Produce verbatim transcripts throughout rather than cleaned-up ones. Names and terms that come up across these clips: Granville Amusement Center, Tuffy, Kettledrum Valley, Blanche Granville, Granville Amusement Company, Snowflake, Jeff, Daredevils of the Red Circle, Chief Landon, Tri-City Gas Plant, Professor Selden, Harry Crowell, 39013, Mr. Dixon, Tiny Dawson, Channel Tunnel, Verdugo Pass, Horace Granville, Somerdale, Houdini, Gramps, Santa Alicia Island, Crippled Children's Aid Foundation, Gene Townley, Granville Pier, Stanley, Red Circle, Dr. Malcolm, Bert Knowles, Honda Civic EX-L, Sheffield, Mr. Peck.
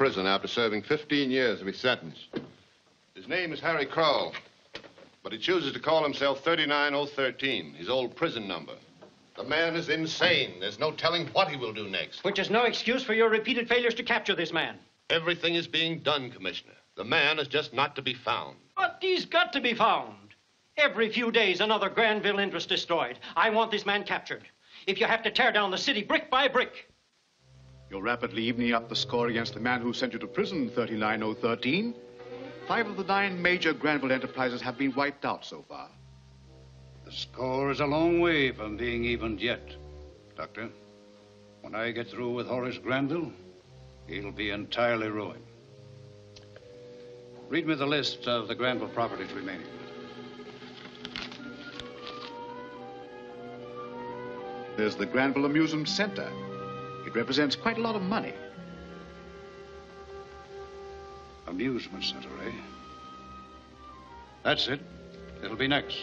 prison after serving fifteen years of his sentence. His name is Harry Crowell, but he chooses to call himself thirty-nine oh thirteen, his old prison number. The man is insane. There's no telling what he will do next. Which is no excuse for your repeated failures to capture this man. Everything is being done, Commissioner. The man is just not to be found. But he's got to be found. Every few days, another Granville interest destroyed. I want this man captured. If you have to tear down the city brick by brick. You're rapidly evening up the score against the man who sent you to prison, thirty-nine oh thirteen. Five of the nine major Granville enterprises have been wiped out so far. The score is a long way from being evened yet. Doctor, when I get through with Horace Granville, he'll be entirely ruined. Read me the list of the Granville properties remaining. There's the Granville Amusement Center. It represents quite a lot of money. Amusement Center, eh? That's it. It'll be next.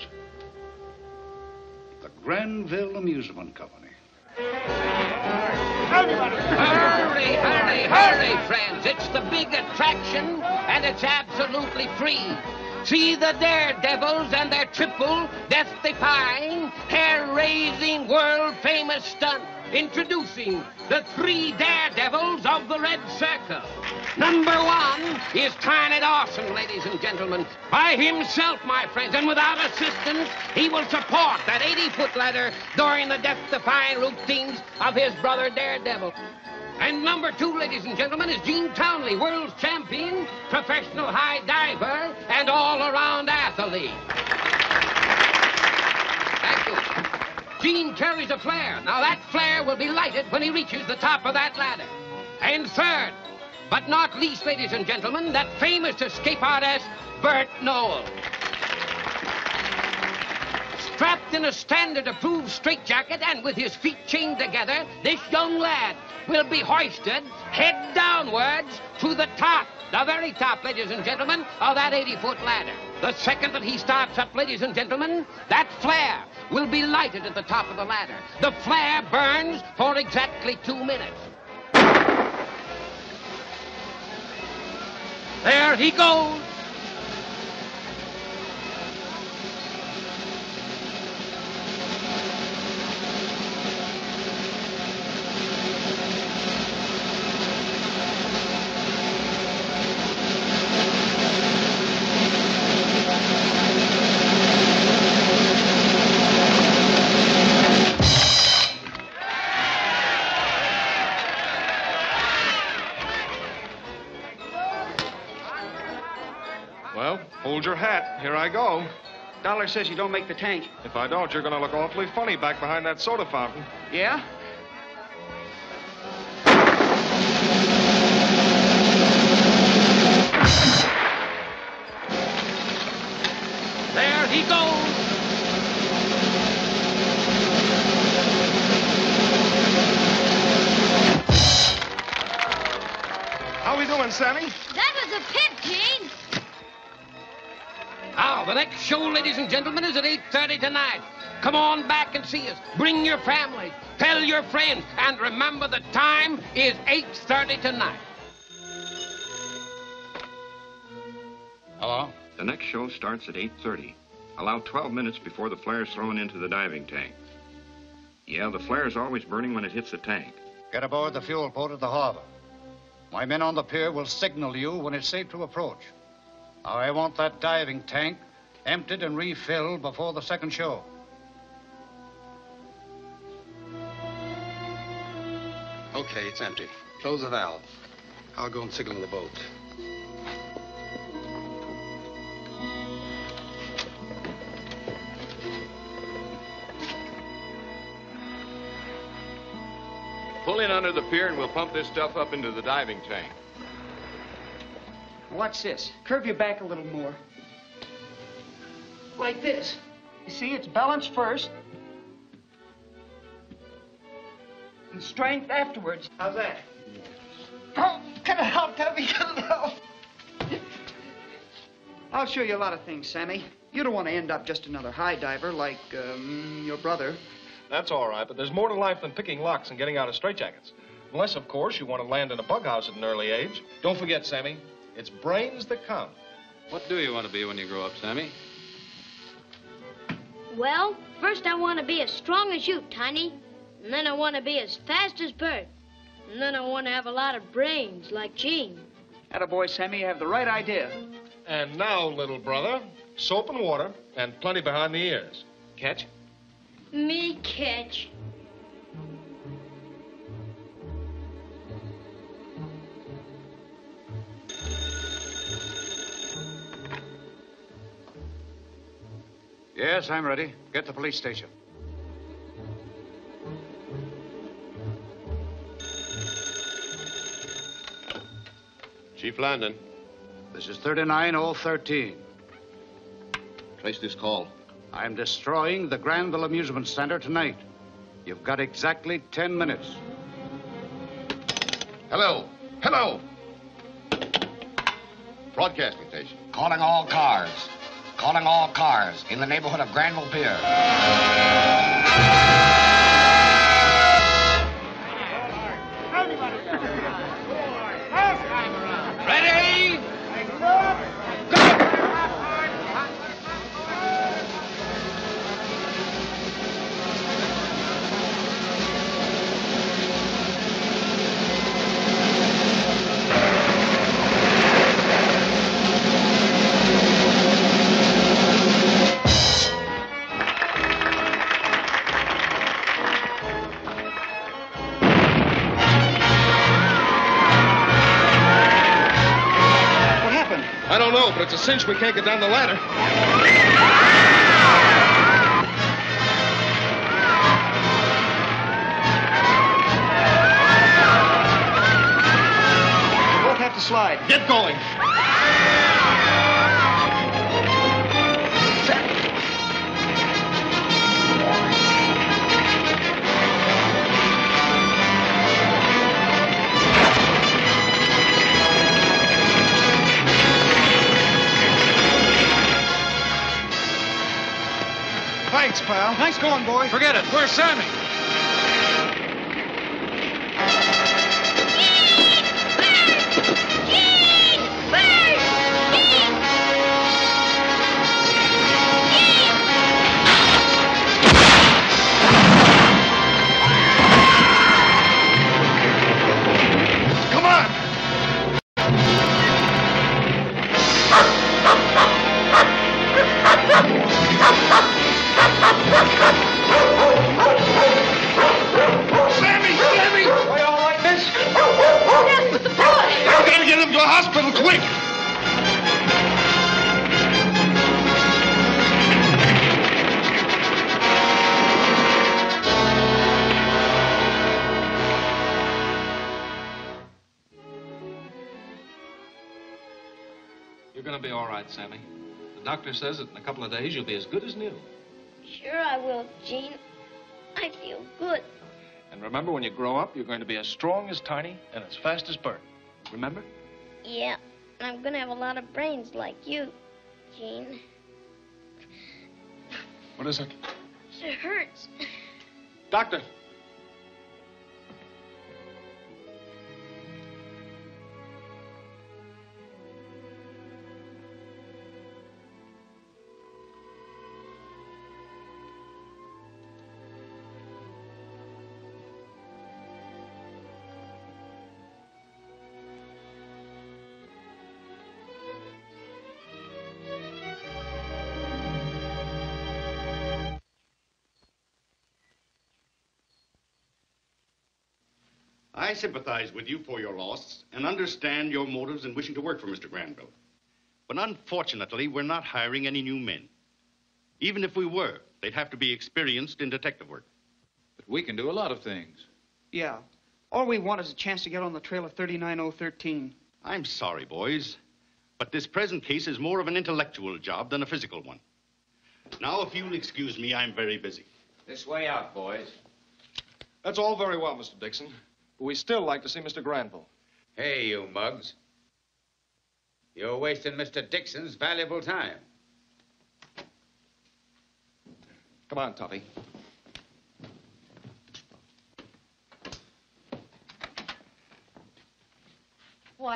The Granville Amusement Company. Hurry, hurry, hurry, friends. It's the big attraction, and it's absolutely free. See the daredevils and their triple, death-defying, hair-raising, world-famous stunt. Introducing the three daredevils of the Red Circle. Number one is Tiny Dawson, ladies and gentlemen. By himself, my friends, and without assistance, he will support that eighty-foot ladder during the death-defying routines of his brother Daredevil. And number two, ladies and gentlemen, is Gene Townley, world's champion, professional high diver, and all-around athlete. Thank you. Gene carries a flare. Now, that flare will be lighted when he reaches the top of that ladder. And third, but not least, ladies and gentlemen, that famous escape artist, Bert Knowles. Strapped in a standard-approved straitjacket and with his feet chained together, this young lad will be hoisted head downwards to the top, the very top, ladies and gentlemen, of that eighty-foot ladder. The second that he starts up, ladies and gentlemen, that flare will be lighted at the top of the ladder. The flare burns for exactly two minutes. There he goes. Here I go. Dollar says you don't make the tank. If I don't, you're gonna look awfully funny back behind that soda fountain. Yeah? There he goes. How we doing, Sammy? That was a pit, Gene. Now, the next show, ladies and gentlemen, is at eight thirty tonight. Come on back and see us. Bring your family. Tell your friends. And remember, the time is eight thirty tonight. Hello? The next show starts at eight thirty. Allow twelve minutes before the flare is thrown into the diving tank. Yeah, the flare is always burning when it hits the tank. Get aboard the fuel boat at the harbor. My men on the pier will signal you when it's safe to approach. I want that diving tank emptied and refilled before the second show. Okay, it's empty. Close the valve. I'll go and signal the boat. Pull in under the pier and we'll pump this stuff up into the diving tank. Watch this. Curve your back a little more. Like this. You see, it's balance first. And strength afterwards. How's that? Oh, can I help, Tuffy? Can I help? I'll show you a lot of things, Sammy. You don't want to end up just another high diver like um, your brother. That's all right, but there's more to life than picking locks and getting out of straitjackets. Unless, of course, you want to land in a bug house at an early age. Don't forget, Sammy, it's brains that count. What do you want to be when you grow up, Sammy? Well, first I want to be as strong as you, Tiny. And then I want to be as fast as Bert. And then I want to have a lot of brains, like Gene. Attaboy, Sammy, you have the right idea. And now, little brother, soap and water and plenty behind the ears. Catch? Me catch. Yes, I'm ready. Get the police station. Chief Landon. This is thirty-nine oh thirteen. Trace this call. I'm destroying the Granville Amusement Center tonight. You've got exactly ten minutes. Hello. Hello. Broadcasting station. Calling all cars. Calling all cars in the neighborhood of Granville Pier. Ready? But it's a cinch we can't get down the ladder. We both have to slide. Get going. Thanks, pal. Nice going, boy. Forget it. Where's Sammy? Sammy, the doctor says that in a couple of days you'll be as good as new. Sure I will, Gene. I feel good. And remember, when you grow up, you're going to be as strong as Tiny and as fast as Bert. Remember? Yeah, and I'm going to have a lot of brains like you, Gene. What is it? It hurts. Doctor! I sympathize with you for your loss and understand your motives in wishing to work for Mister Granville. But unfortunately, we're not hiring any new men. Even if we were, they'd have to be experienced in detective work. But we can do a lot of things. Yeah. All we want is a chance to get on the trail of thirty-nine oh thirteen. I'm sorry, boys, but this present case is more of an intellectual job than a physical one. Now, if you'll excuse me, I'm very busy. This way out, boys. That's all very well, Mister Dixon. We still like to see Mister Granville. Hey, you mugs. You're wasting Mister Dixon's valuable time. Come on, Tuffy.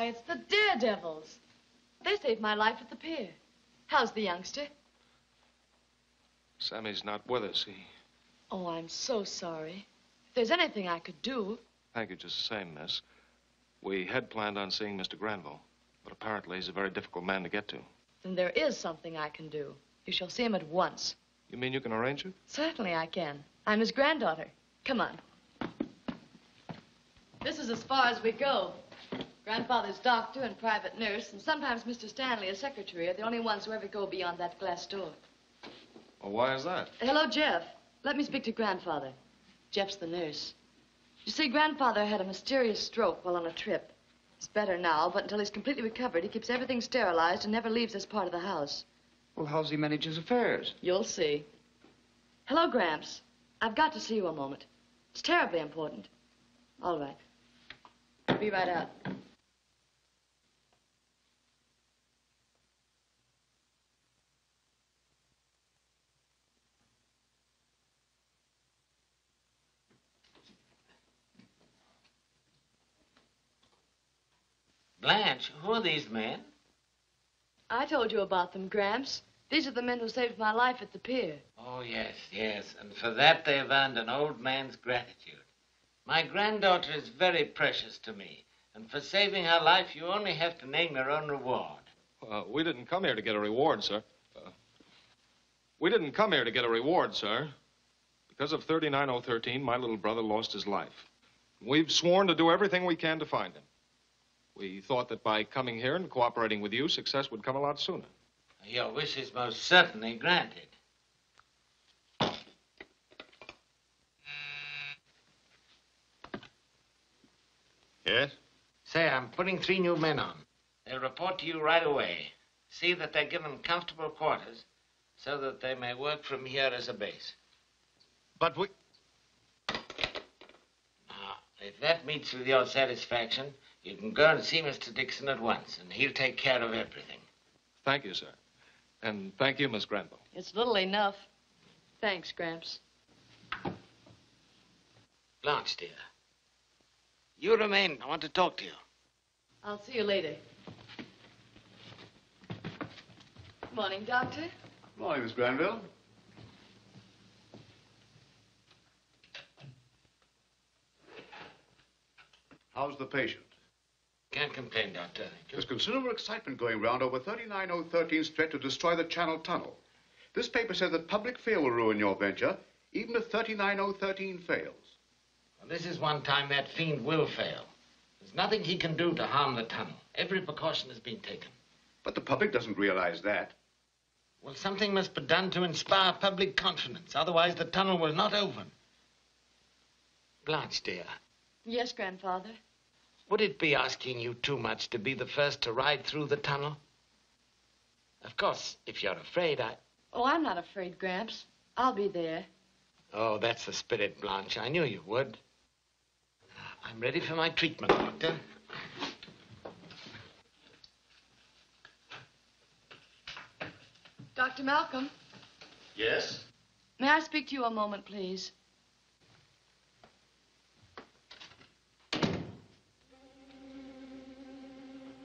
Why, it's the Daredevils. They saved my life at the pier. How's the youngster? Sammy's not with us, he... Oh, I'm so sorry. If there's anything I could do... Thank you just the same, miss. We had planned on seeing Mister Granville, but apparently he's a very difficult man to get to. Then there is something I can do. You shall see him at once. You mean you can arrange it? Certainly I can. I'm his granddaughter. Come on. This is as far as we go. Grandfather's doctor and private nurse, and sometimes Mister Stanley, a secretary, are the only ones who ever go beyond that glass door. Well, why is that? Hello, Jeff. Let me speak to Grandfather. Jeff's the nurse. You see, Grandfather had a mysterious stroke while on a trip. He's better now, but until he's completely recovered, he keeps everything sterilized and never leaves this part of the house. Well, how's he manage his affairs? You'll see. Hello, Gramps. I've got to see you a moment. It's terribly important. All right. I'll be right out. Blanche, who are these men? I told you about them, Gramps. These are the men who saved my life at the pier. Oh, yes, yes. And for that, they've earned an old man's gratitude. My granddaughter is very precious to me. And for saving her life, you only have to name your own reward. Uh, we didn't come here to get a reward, sir. Uh, we didn't come here to get a reward, sir. Because of thirty-nine oh thirteen, my little brother lost his life. We've sworn to do everything we can to find him. We thought that by coming here and cooperating with you, success would come a lot sooner. Your wish is most certainly granted. Yes? Say, I'm putting three new men on. They'll report to you right away. See that they're given comfortable quarters so that they may work from here as a base. But we... Now, if that meets with your satisfaction... You can go and see Mister Dixon at once, and he'll take care of everything. Thank you, sir. And thank you, Miss Granville. It's little enough. Thanks, Gramps. Blanche, dear. You remain. I want to talk to you. I'll see you later. Good morning, Doctor. Good morning, Miss Granville. How's the patient? Can't complain, Doctor. There's considerable excitement going round over thirty-nine oh thirteen's threat to destroy the Channel Tunnel. This paper says that public fear will ruin your venture, even if thirty-nine oh thirteen fails. Well, this is one time that fiend will fail. There's nothing he can do to harm the tunnel. Every precaution has been taken. But the public doesn't realize that. Well, something must be done to inspire public confidence. Otherwise, the tunnel will not open. Blanche, dear. Yes, Grandfather. Would it be asking you too much to be the first to ride through the tunnel? Of course, if you're afraid, I... Oh, I'm not afraid, Gramps. I'll be there. Oh, that's the spirit, Blanche. I knew you would. I'm ready for my treatment, Doctor. Doctor Malcolm? Yes? May I speak to you a moment, please?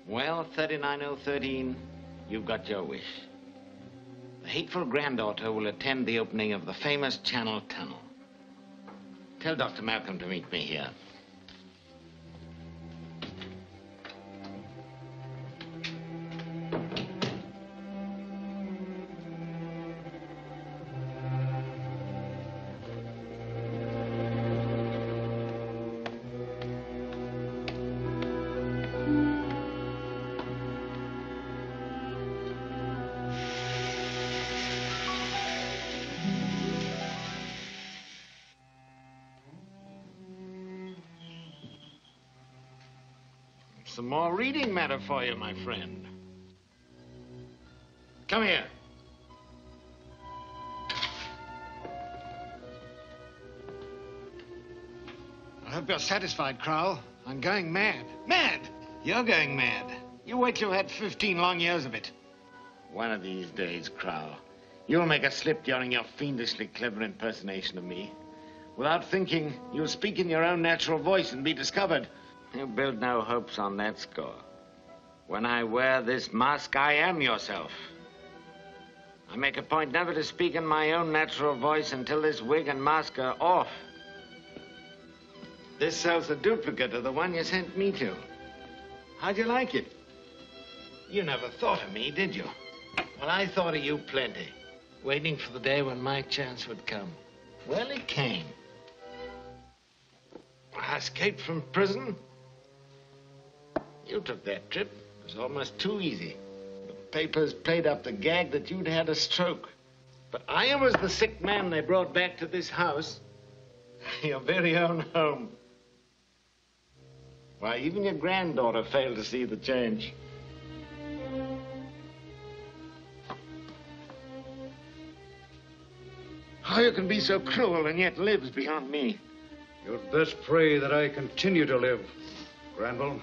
Well, thirty-nine oh thirteen, you've got your wish. The hateful granddaughter will attend the opening of the famous Channel Tunnel. Tell Doctor Malcolm to meet me here. Some more reading matter for you, my friend. Come here. I hope you're satisfied, Crowell. I'm going mad. Mad? You're going mad. You wait till you've had fifteen long years of it. One of these days, Crowell, you'll make a slip during your fiendishly clever impersonation of me. Without thinking, you'll speak in your own natural voice and be discovered. You build no hopes on that score. When I wear this mask, I am yourself. I make a point never to speak in my own natural voice until this wig and mask are off. This sells a duplicate of the one you sent me to. How'd you like it? You never thought of me, did you? Well, I thought of you plenty, waiting for the day when my chance would come. Well, it came. I escaped from prison. You took that trip. It was almost too easy. The papers played up the gag that you'd had a stroke. But I was the sick man they brought back to this house, your very own home. Why, even your granddaughter failed to see the change. How you can be so cruel and yet lives beyond me? You'd best pray that I continue to live, Granville.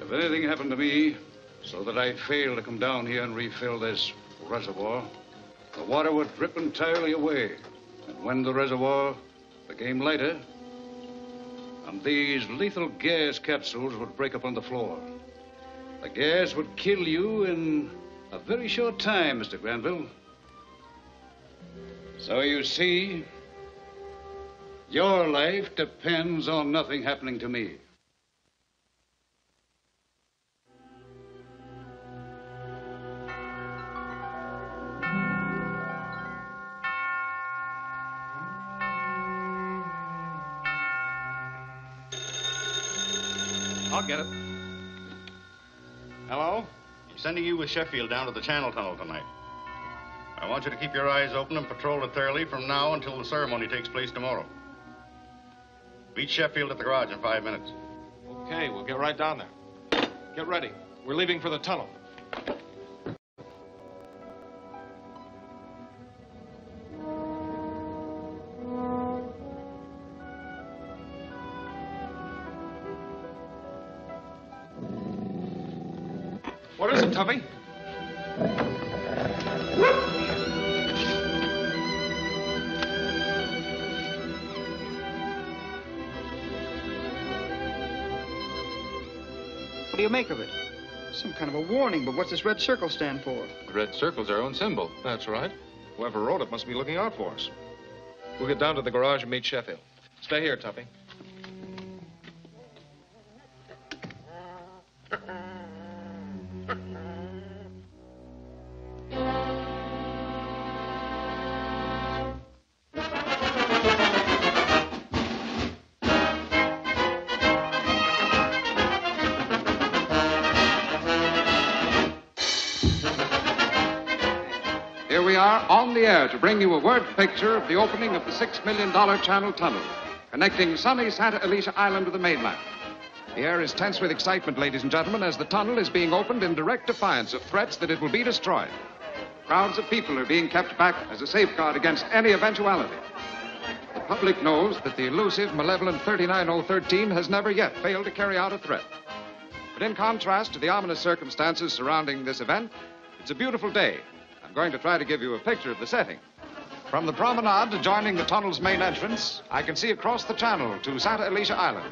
If anything happened to me so that I failed to come down here and refill this reservoir, the water would drip entirely away. And when the reservoir became lighter, and these lethal gas capsules would break upon the floor. The gas would kill you in a very short time, Mister Granville. So you see, your life depends on nothing happening to me. I'll get it. Hello? I'm sending you with Sheffield down to the Channel Tunnel tonight. I want you to keep your eyes open and patrol it thoroughly from now until the ceremony takes place tomorrow. Meet Sheffield at the garage in five minutes. Okay, we'll get right down there. Get ready. We're leaving for the tunnel. What is it, Tuffy? What do you make of it? Some kind of a warning, but what's this red circle stand for? The red circle's our own symbol. That's right. Whoever wrote it must be looking out for us. We'll get down to the garage and meet Sheffield. Stay here, Tuffy. On the air to bring you a word picture of the opening of the six million dollar Channel Tunnel, connecting sunny Santa Alicia Island to the mainland. The air is tense with excitement, ladies and gentlemen, as the tunnel is being opened in direct defiance of threats that it will be destroyed. Crowds of people are being kept back as a safeguard against any eventuality. The public knows that the elusive, malevolent thirty-nine oh thirteen has never yet failed to carry out a threat. But in contrast to the ominous circumstances surrounding this event, it's a beautiful day. I'm going to try to give you a picture of the setting. From the promenade adjoining the tunnel's main entrance, I can see across the channel to Santa Alicia Island.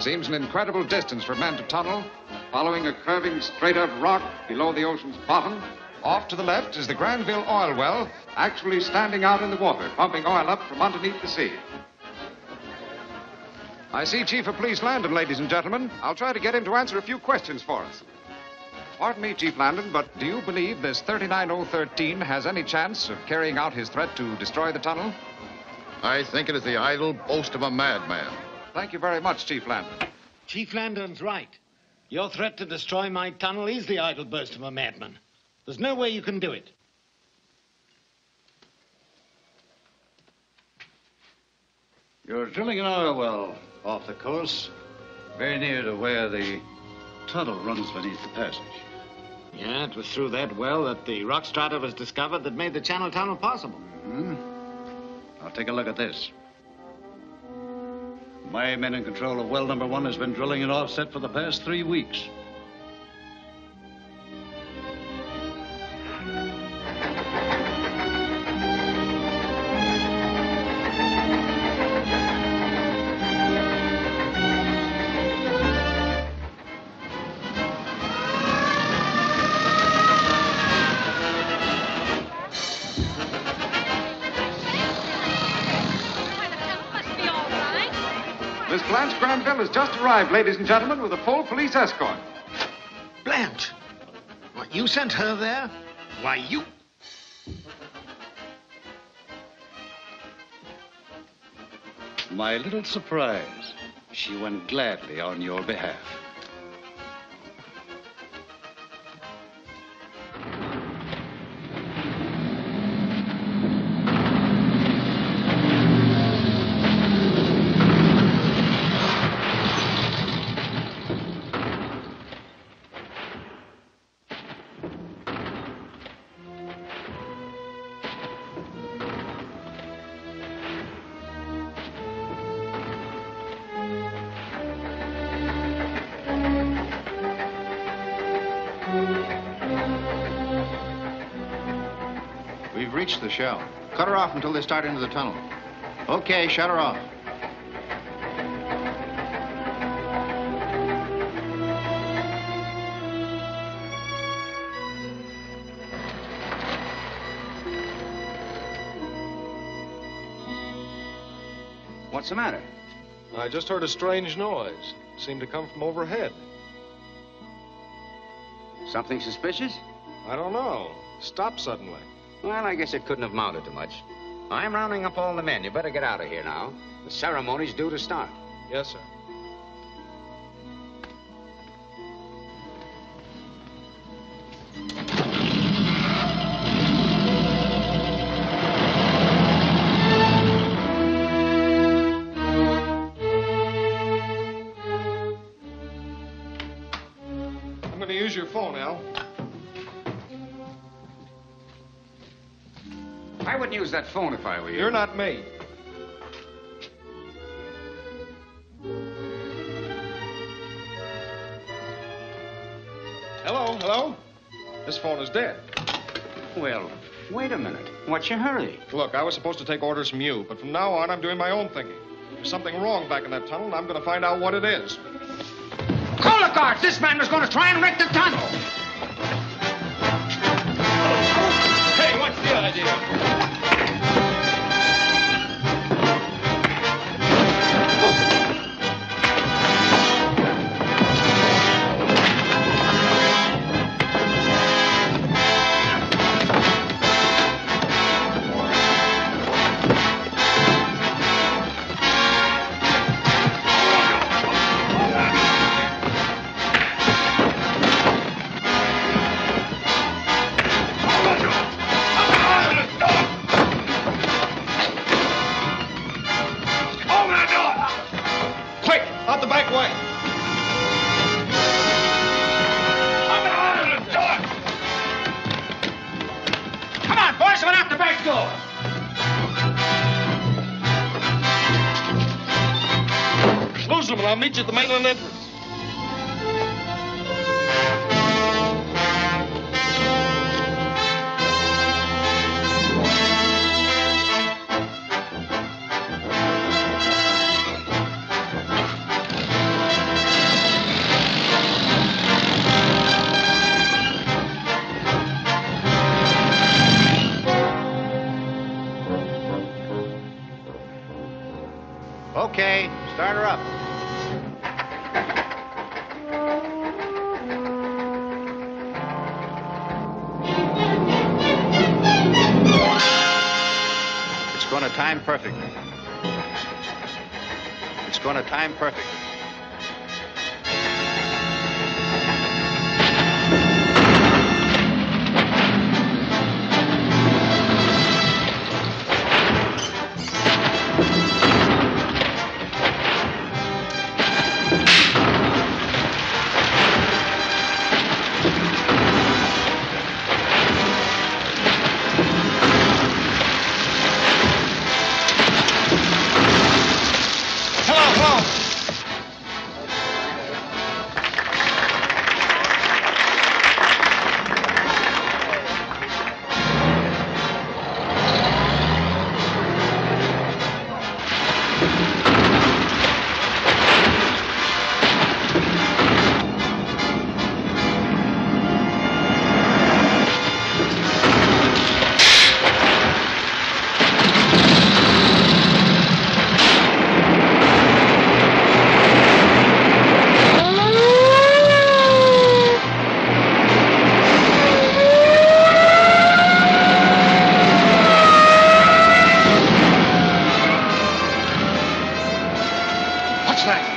Seems an incredible distance for men to tunnel, following a curving straight up rock below the ocean's bottom. Off to the left is the Granville oil well, actually standing out in the water, pumping oil up from underneath the sea. I see Chief of Police Landon, ladies and gentlemen. I'll try to get him to answer a few questions for us. Pardon me, Chief Landon, but do you believe this thirty-nine oh thirteen has any chance of carrying out his threat to destroy the tunnel? I think it is the idle boast of a madman. Thank you very much, Chief Landon. Chief Landon's right. Your threat to destroy my tunnel is the idle boast of a madman. There's no way you can do it. You're drilling an oil well off the coast, very near to where the tunnel runs beneath the passage. Yeah, it was through that well that the rock strata was discovered that made the Channel Tunnel possible. Mm-hmm. Now take a look at this. My men in control of well number one has been drilling an offset for the past three weeks. Miss Blanche Granville has just arrived, ladies and gentlemen, with a full police escort. Blanche? What, you sent her there? Why, you... My little surprise. She went gladly on your behalf. The shell. Cut her off until they start into the tunnel. Okay, shut her off. What's the matter? I just heard a strange noise. It seemed to come from overhead. Something suspicious? I don't know. Stopped suddenly. Well, I guess it couldn't have mounted to much. I'm rounding up all the men. You better get out of here now. The ceremony's due to start. Yes, sir. I'm going to use your phone, Al. I wouldn't use that phone if I were you. You're not me. Hello, hello? This phone is dead. Well, wait a minute. What's your hurry? Look, I was supposed to take orders from you, but from now on, I'm doing my own thinking. There's something wrong back in that tunnel, and I'm going to find out what it is. Call the guards! This man was going to try and wreck the tunnel! Hey, what's the idea? I'll meet you at the mainland entrance. Okay, start her up. Time perfectly. It's going to time perfectly. track.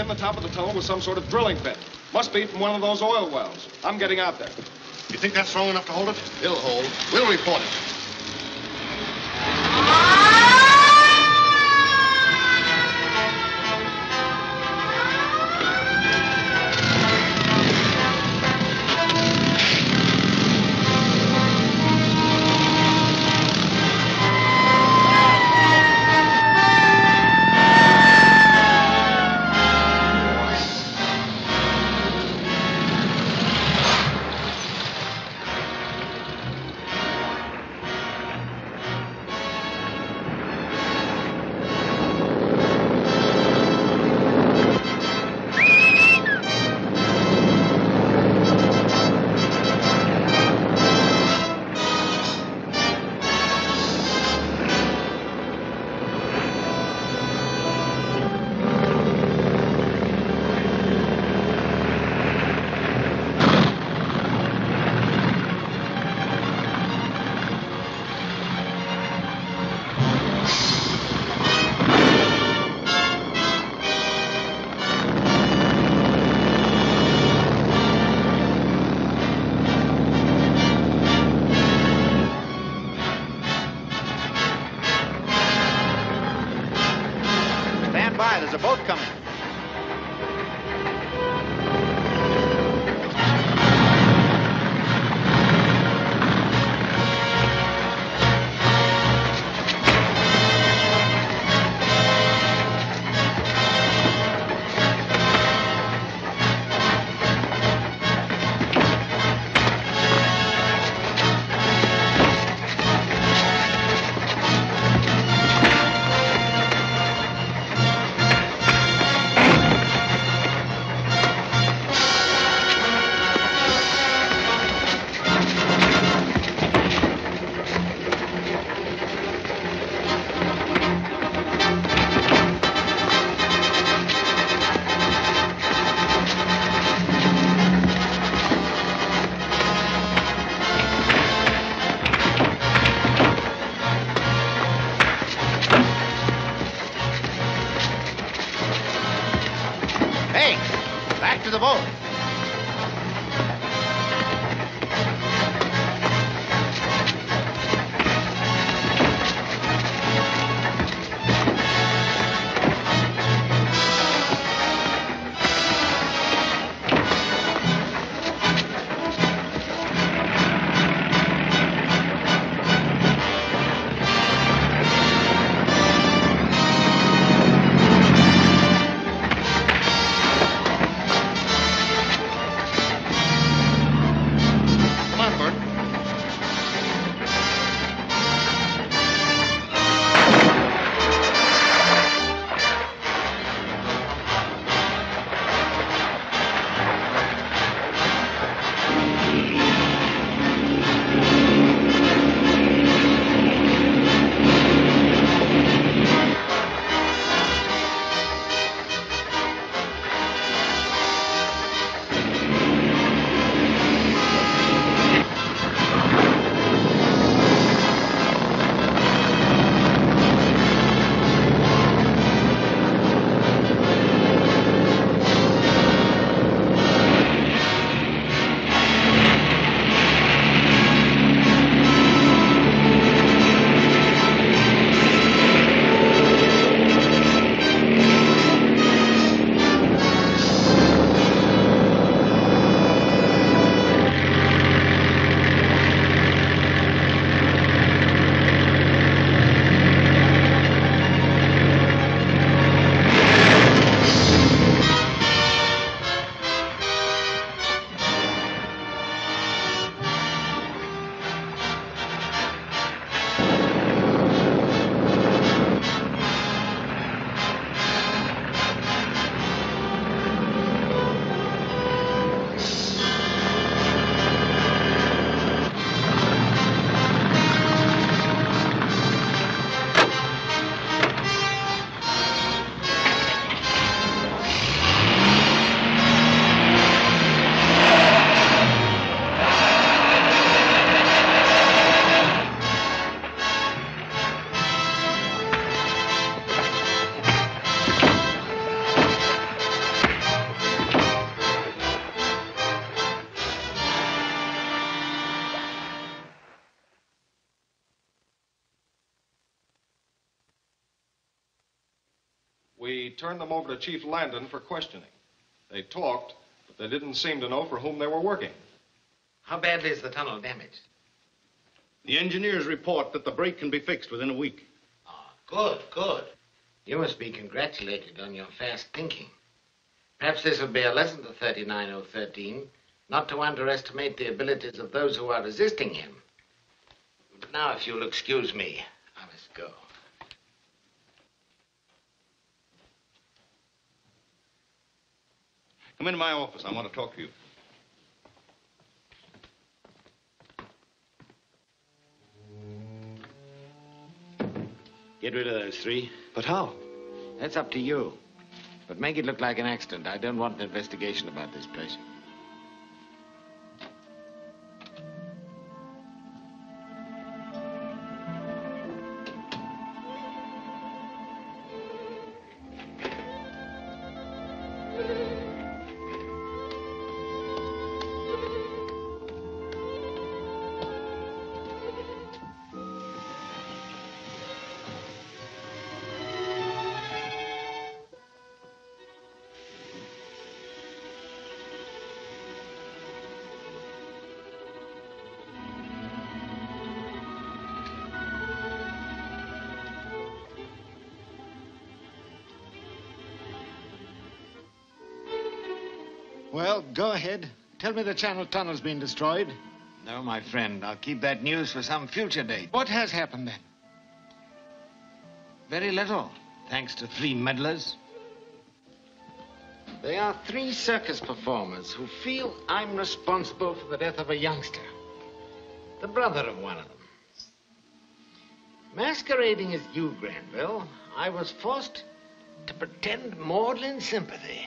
In the top of the tunnel was some sort of drilling bit. Must be from one of those oil wells. I'm getting out there. You think that's strong enough to hold it? It'll hold. We'll report it. turned them over to Chief Landon for questioning. They talked, but they didn't seem to know for whom they were working. How badly is the tunnel damaged? The engineers report that the break can be fixed within a week. Ah, good, good. You must be congratulated on your fast thinking. Perhaps this will be a lesson to thirty-nine oh thirteen, not to underestimate the abilities of those who are resisting him. But now, if you'll excuse me, I must go. Come into my office. I want to talk to you. Get rid of those three. But how? That's up to you. But make it look like an accident. I don't want an investigation about this place. Well, go ahead. Tell me the Channel Tunnel's been destroyed. No, my friend. I'll keep that news for some future date. What has happened, then? Very little, thanks to three meddlers. They are three circus performers who feel I'm responsible for the death of a youngster. The brother of one of them. Masquerading as you, Granville, I was forced to pretend maudlin sympathy.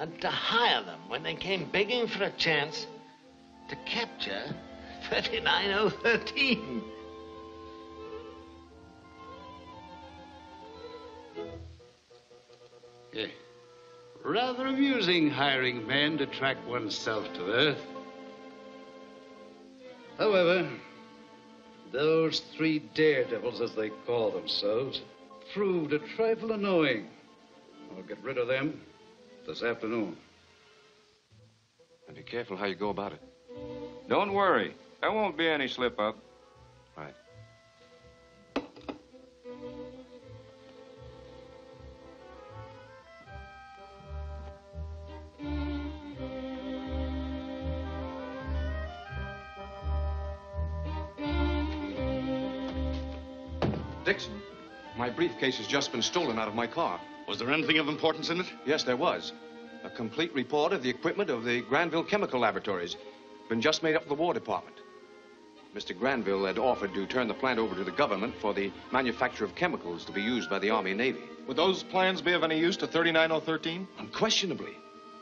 And to hire them when they came begging for a chance to capture thirty-nine oh thirteen. Yeah. Rather amusing hiring men to track oneself to earth. However, those three daredevils, as they call themselves, proved a trifle annoying. I'll get rid of them this afternoon. And be careful how you go about it. Don't worry. There won't be any slip-up. Right. Dixon, my briefcase has just been stolen out of my car. Was there anything of importance in it? Yes, there was. A complete report of the equipment of the Granville Chemical Laboratories. Been just made up to the War Department. Mister Granville had offered to turn the plant over to the government for the manufacture of chemicals to be used by the Army and Navy. Would those plans be of any use to thirty-nine oh thirteen? Unquestionably.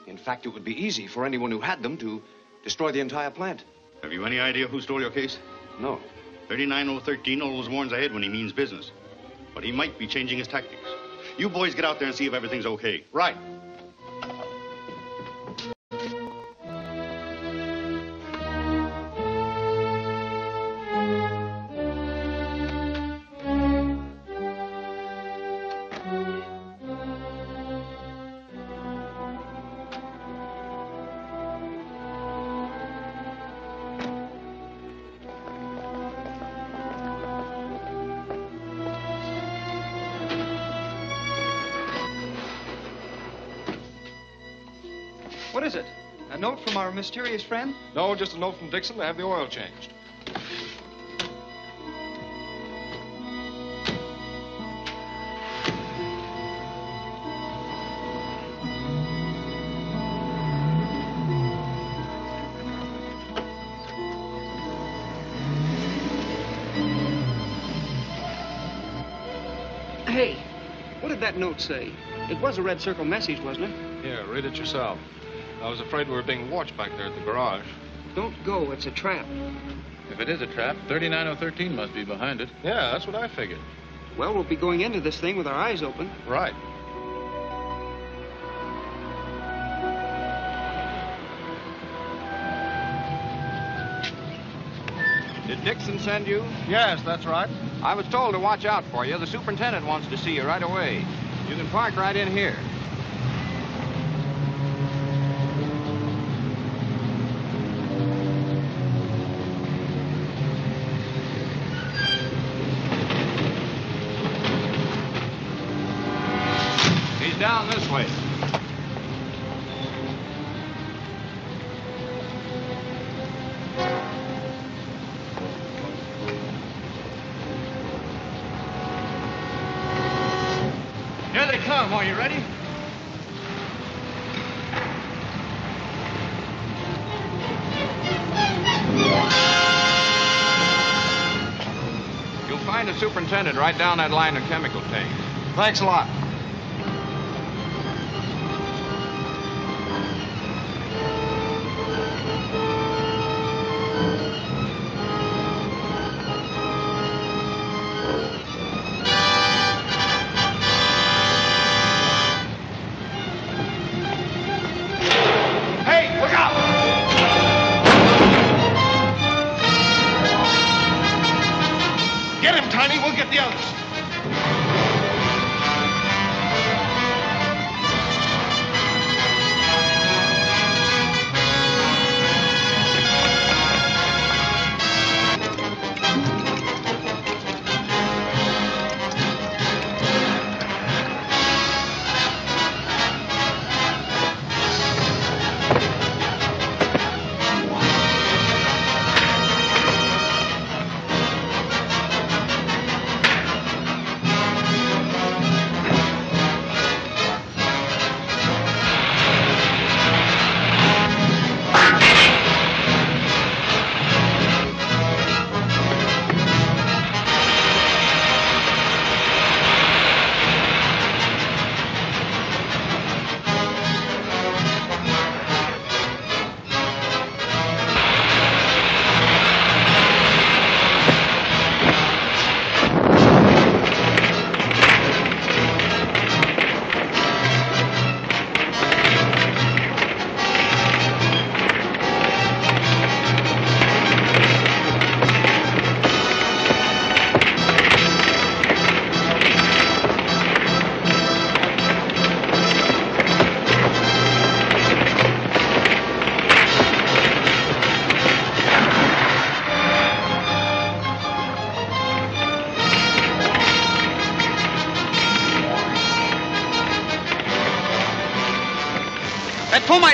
In fact, it would be easy for anyone who had them to destroy the entire plant. Have you any idea who stole your case? No. thirty-nine oh thirteen always warns ahead when he means business. But he might be changing his tactics. You boys get out there and see if everything's okay. Right. Our mysterious friend? No, just a note from Dixon to have the oil changed. Hey, what did that note say? It was a Red Circle message, wasn't it? Yeah, read it yourself. I was afraid we were being watched back there at the garage. Don't go. It's a trap. If it is a trap, thirty-nine oh thirteen must be behind it. Yeah, that's what I figured. Well, we'll be going into this thing with our eyes open. Right. Did Dixon send you? Yes, that's right. I was told to watch out for you. The superintendent wants to see you right away. You can park right in here. He's down this way. Are you ready? You'll find a superintendent right down that line of chemical tanks. Thanks a lot.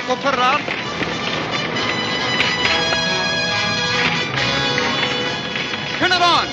We'll put it on. Turn it on.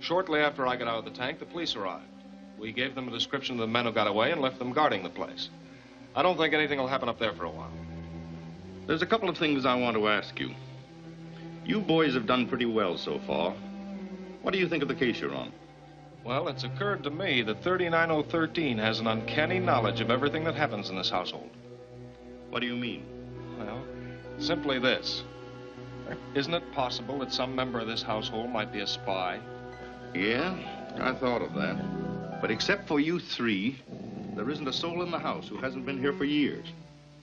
Shortly after I got out of the tank, the police arrived. We gave them a description of the men who got away and left them guarding the place. I don't think anything will happen up there for a while. There's a couple of things I want to ask you. You boys have done pretty well so far. What do you think of the case you're on? Well, it's occurred to me that three nine oh one three has an uncanny knowledge of everything that happens in this household. What do you mean? Well, simply this. Isn't it possible that some member of this household might be a spy? Yeah, I thought of that. But except for you three, there isn't a soul in the house who hasn't been here for years.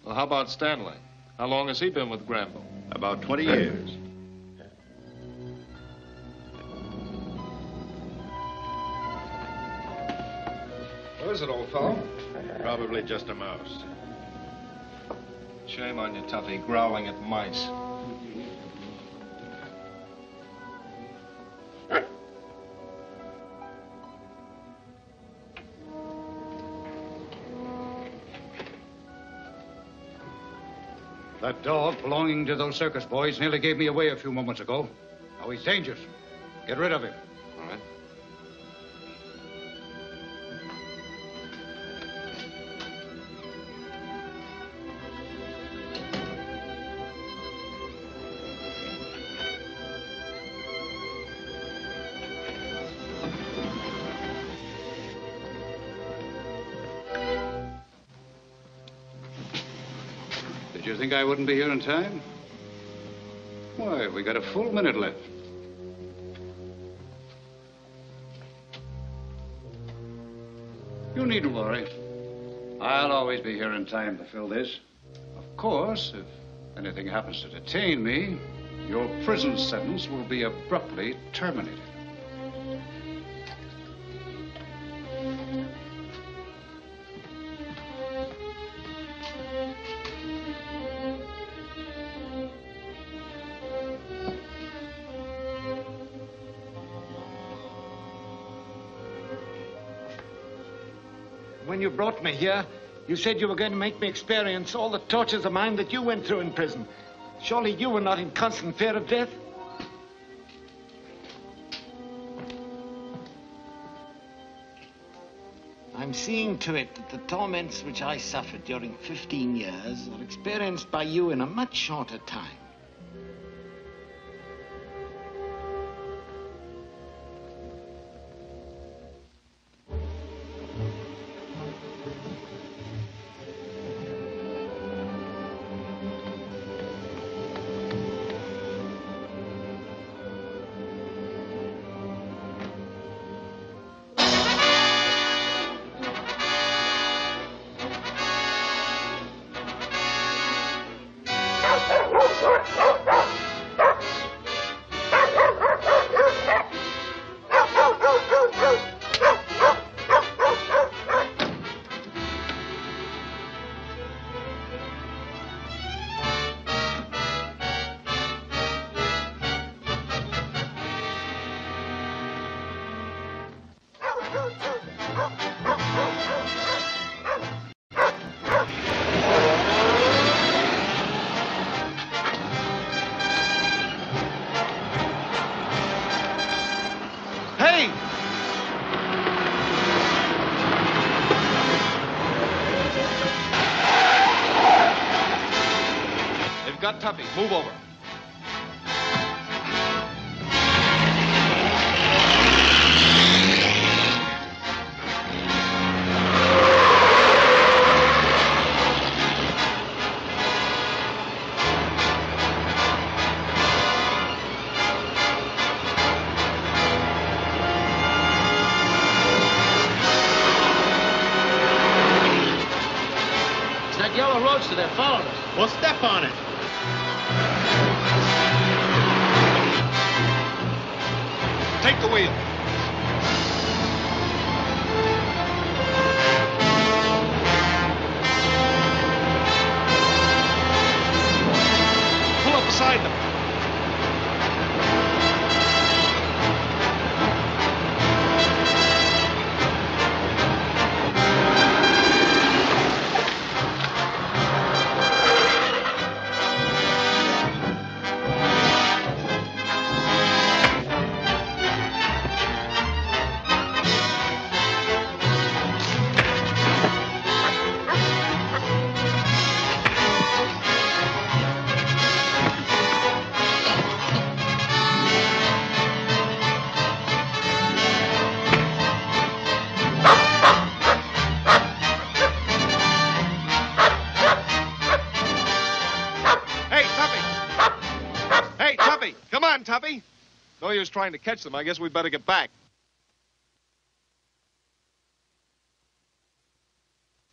Well, how about Stanley? How long has he been with Granville? About twenty years. What is it, old fellow? Probably just a mouse. Shame on you, Tuffy, growling at mice. That dog belonging to those circus boys nearly gave me away a few moments ago. Now he's dangerous. Get rid of him. All right. Think I wouldn't be here in time? Why, we got a full minute left. You needn't worry. I'll always be here in time to fill this. Of course, if anything happens to detain me, your prison sentence will be abruptly terminated. When you brought me here, you said you were going to make me experience all the tortures of mine that you went through in prison. Surely you were not in constant fear of death? I'm seeing to it that the torments which I suffered during fifteen years are experienced by you in a much shorter time. Tuffy, move over. It's that yellow roadster that followed us. Well, step on it. Take the wheel. Pull up beside them. Is trying to catch them. I guess we'd better get back.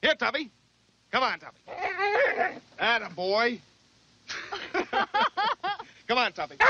Here, Tuffy. Come on, Tuffy. Atta boy. Come on, Tuffy.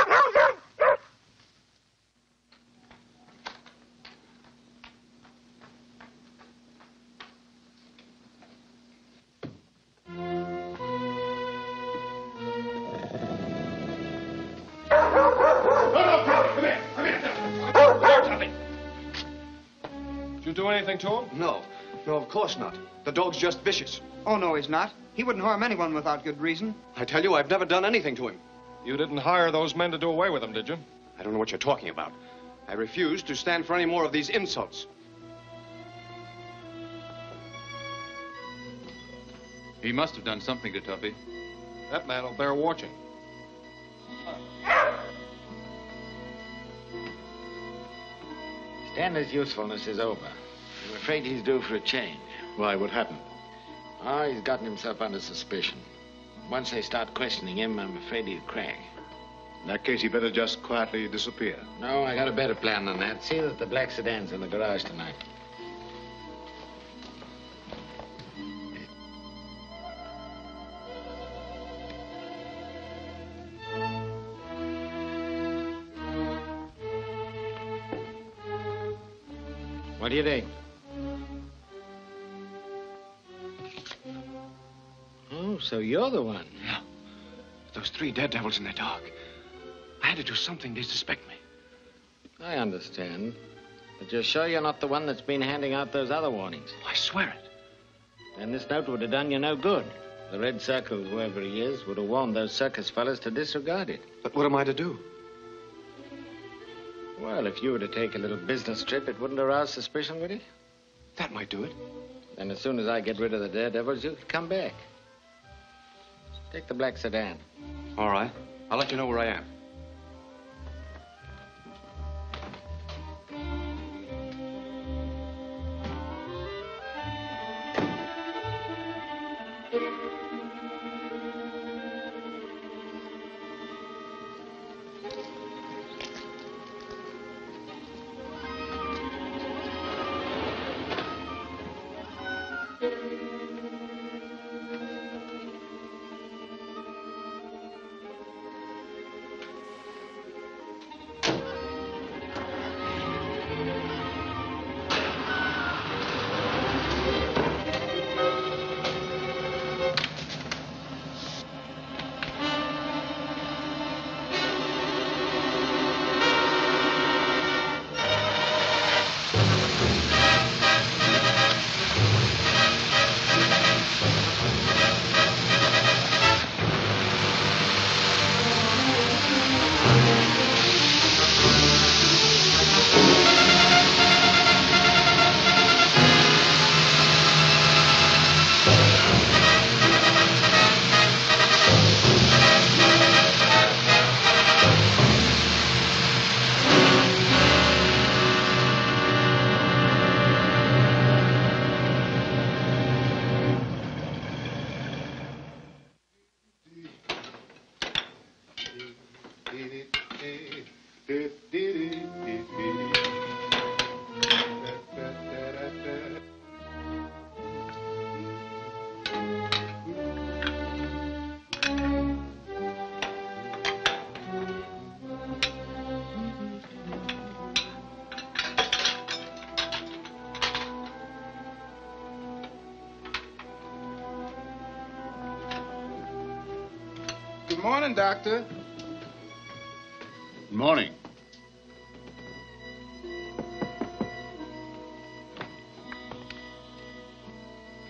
You do anything to him? No. No, of course not. The dog's just vicious. Oh, no, he's not. He wouldn't harm anyone without good reason. I tell you, I've never done anything to him. You didn't hire those men to do away with him, did you? I don't know what you're talking about. I refuse to stand for any more of these insults. He must have done something to Tuffy. That man will bear watching. Stanley's usefulness is over. I'm afraid he's due for a change. Why, what happened? Ah, oh, he's gotten himself under suspicion. Once they start questioning him, I'm afraid he'll crack. In that case, he better just quietly disappear. No, I got a better plan than that. See that the black sedan's in the garage tonight. What do you think? Oh, so you're the one. Yeah. Those three daredevils in the dark. I had to do something. They suspect me. I understand. But you're sure you're not the one that's been handing out those other warnings? Oh, I swear it. Then this note would have done you no good. The Red Circle, whoever he is, would have warned those circus fellas to disregard it. But what am I to do? Well, if you were to take a little business trip, it wouldn't arouse suspicion, would it? That might do it. Then as soon as I get rid of the daredevils, you could come back. Take the black sedan. All right. I'll let you know where I am. Morning, Doctor. Morning.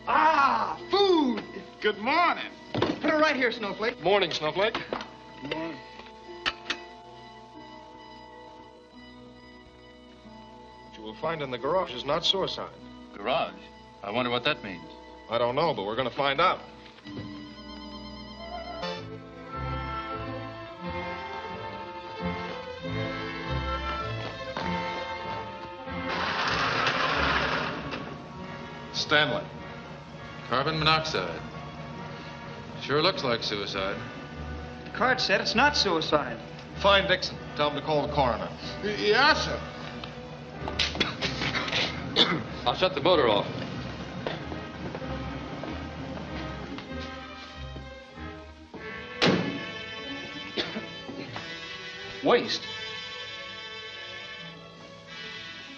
Ah, food! Good morning. Put it right here, Snowflake. Morning, Snowflake. Good morning. What you will find in the garage is not suicide. Garage? I wonder what that means. I don't know, but we're going to find out. Stanley. Carbon monoxide. Sure looks like suicide. Cart said it's not suicide. Find Dixon. Tell him to call the coroner. Yes, sir. I'll shut the motor off. Waste.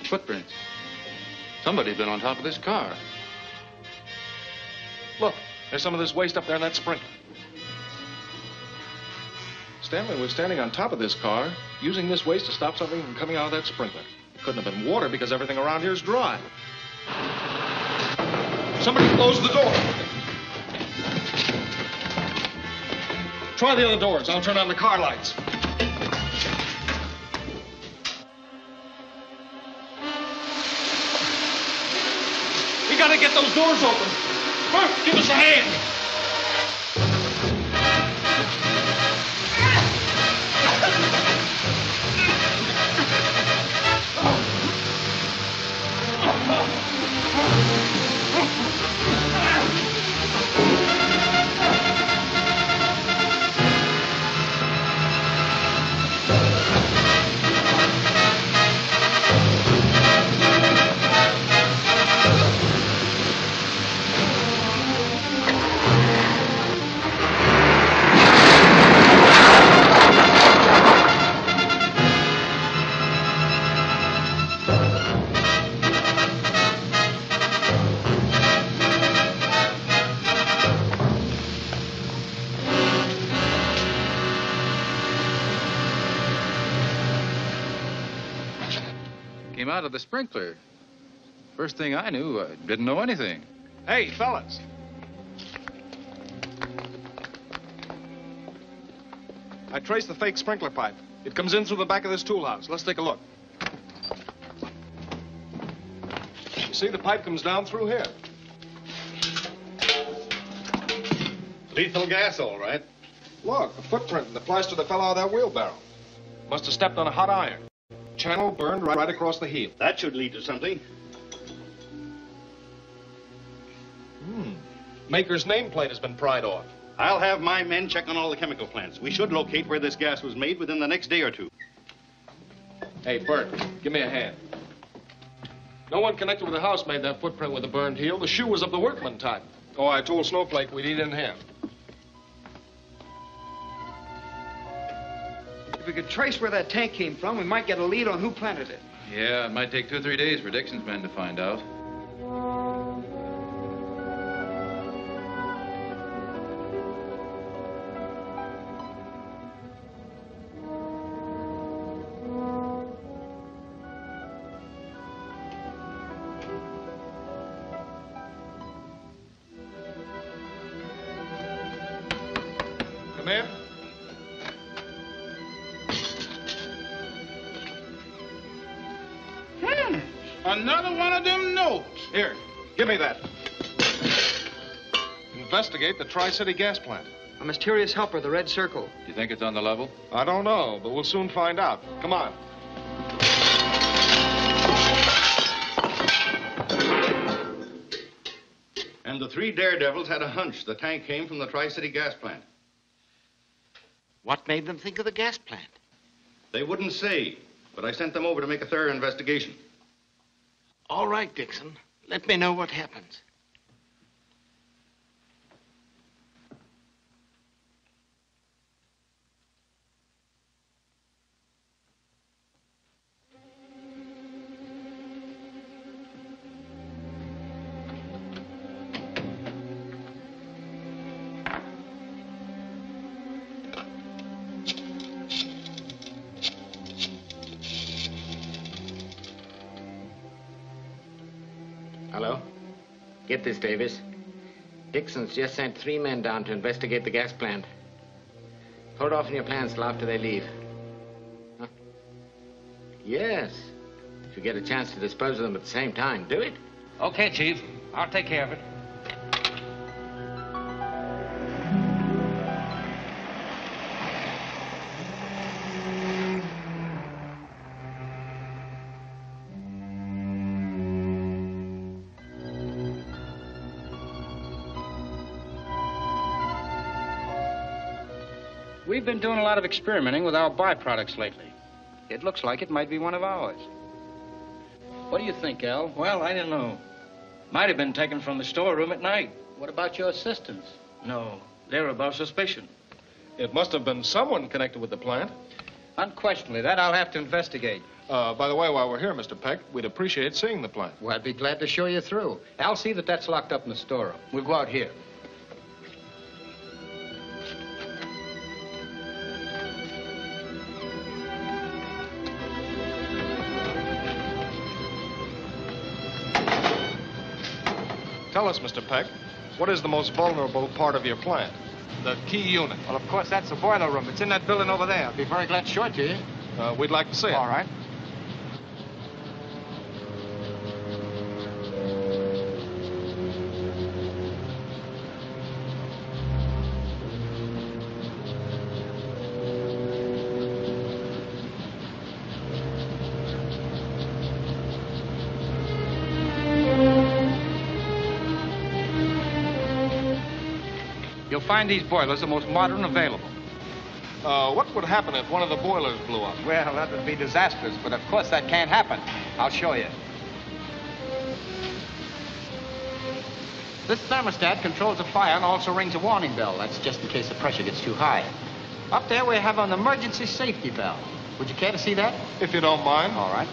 Footprints. Somebody's been on top of this car. Look, there's some of this waste up there in that sprinkler. Stanley was standing on top of this car, using this waste to stop something from coming out of that sprinkler. It couldn't have been water because everything around here is dry. Somebody close the door. Try the other doors. I'll turn on the car lights. We gotta get those doors open. Bert, give us a hand. Out of the sprinkler. First thing I knew, I didn't know anything. Hey, fellas. I traced the fake sprinkler pipe. It comes in through the back of this tool house. Let's take a look. You see, the pipe comes down through here. Lethal gas, all right. Look, a footprint in the plaster that fell out of that wheelbarrow. Must have stepped on a hot iron. Channel burned right across the heel. That should lead to something. Hmm. Maker's nameplate has been pried off. I'll have my men check on all the chemical plants. We should locate where this gas was made within the next day or two. Hey, Bert, give me a hand. No one connected with the house made that footprint with a burned heel. The shoe was of the workman type. Oh, I told Snowflake we'd eat in here. If we could trace where that tank came from, we might get a lead on who planted it. Yeah, it might take two or three days for Dixon's men to find out. Come here. Another one of them notes. Here, give me that. Investigate the Tri-City Gas Plant. A mysterious helper, the Red Circle. Do you think it's on the level? I don't know, but we'll soon find out. Come on. And the three daredevils had a hunch the tank came from the Tri-City Gas Plant. What made them think of the gas plant? They wouldn't say, but I sent them over to make a thorough investigation. All right, Dixon. Let me know what happens. Hello? Get this, Davis. Dixon's just sent three men down to investigate the gas plant. Hold off on your plans till after they leave. Huh? Yes. If you get a chance to dispose of them at the same time, do it. Okay, Chief. I'll take care of it. We've been doing a lot of experimenting with our byproducts lately. It looks like it might be one of ours. What do you think, Al? Well, I don't know. Might have been taken from the storeroom at night. What about your assistants? No, they're above suspicion. It must have been someone connected with the plant. Unquestionably, that I'll have to investigate. Uh, by the way, while we're here, Mister Peck, we'd appreciate seeing the plant. Well, I'd be glad to show you through. I'll see that that's locked up in the storeroom. We'll go out here. Tell us, Mister Peck, what is the most vulnerable part of your plant? the key unit. Well, of course, that's the boiler room. It's in that building over there. I'd be very glad to show it to you. Uh, we'd like to see it. All right. Find these boilers the most modern available. Uh, what would happen if one of the boilers blew up? Well, that would be disastrous, but of course that can't happen. I'll show you. This thermostat controls the fire and also rings a warning bell. That's just in case the pressure gets too high. Up there we have an emergency safety valve. Would you care to see that? If you don't mind. All right.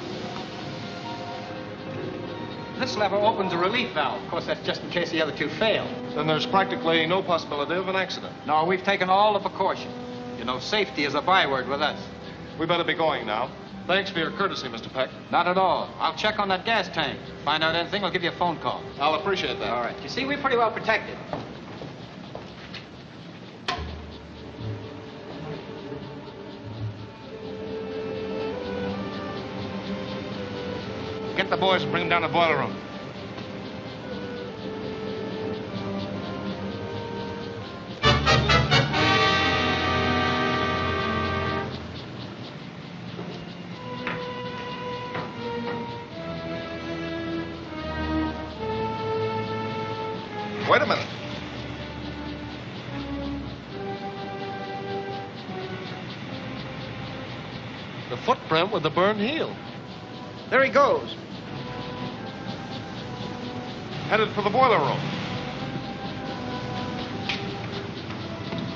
This lever opens a relief valve. Of course, that's just in case the other two fail. Then there's practically no possibility of an accident. No, we've taken all the precautions. You know, safety is a byword with us. We better be going now. Thanks for your courtesy, Mister Peck. Not at all. I'll check on that gas tank. Find out anything, I'll give you a phone call. I'll appreciate that. All right. You see, we're pretty well protected. Get the boys and bring them down to the boiler room. Wait a minute. The footprint with the burned heel. There he goes. Headed for the boiler room.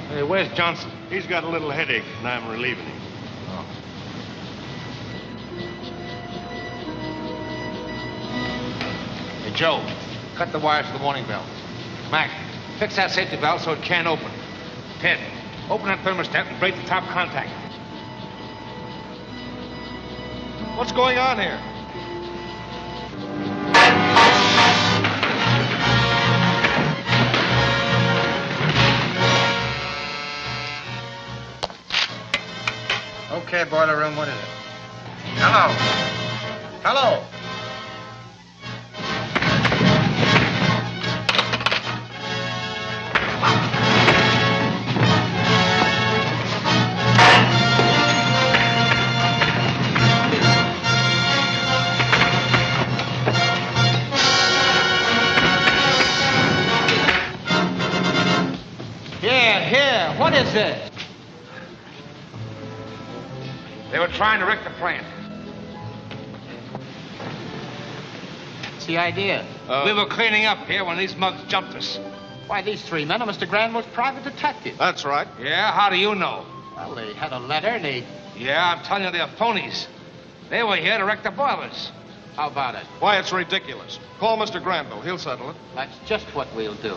Hey, where's Johnson? He's got a little headache, and I'm relieving him. Oh. Hey, Joe, cut the wires to the warning bell. Mac, fix that safety valve so it can't open. Ted, open that thermostat and break the top contact. What's going on here? Okay, boiler room, what is it? Hello. Hello. Here, here, what is this? They were trying to wreck the plant. What's the idea? Uh, we were cleaning up here when these mugs jumped us. Why, these three men are Mister Granville's private detectives. That's right. Yeah, how do you know? Well, they had a letter and they... Yeah, I'm telling you, they're phonies. They were here to wreck the boilers. How about it? Why, it's ridiculous. Call Mister Granville. He'll settle it. That's just what we'll do.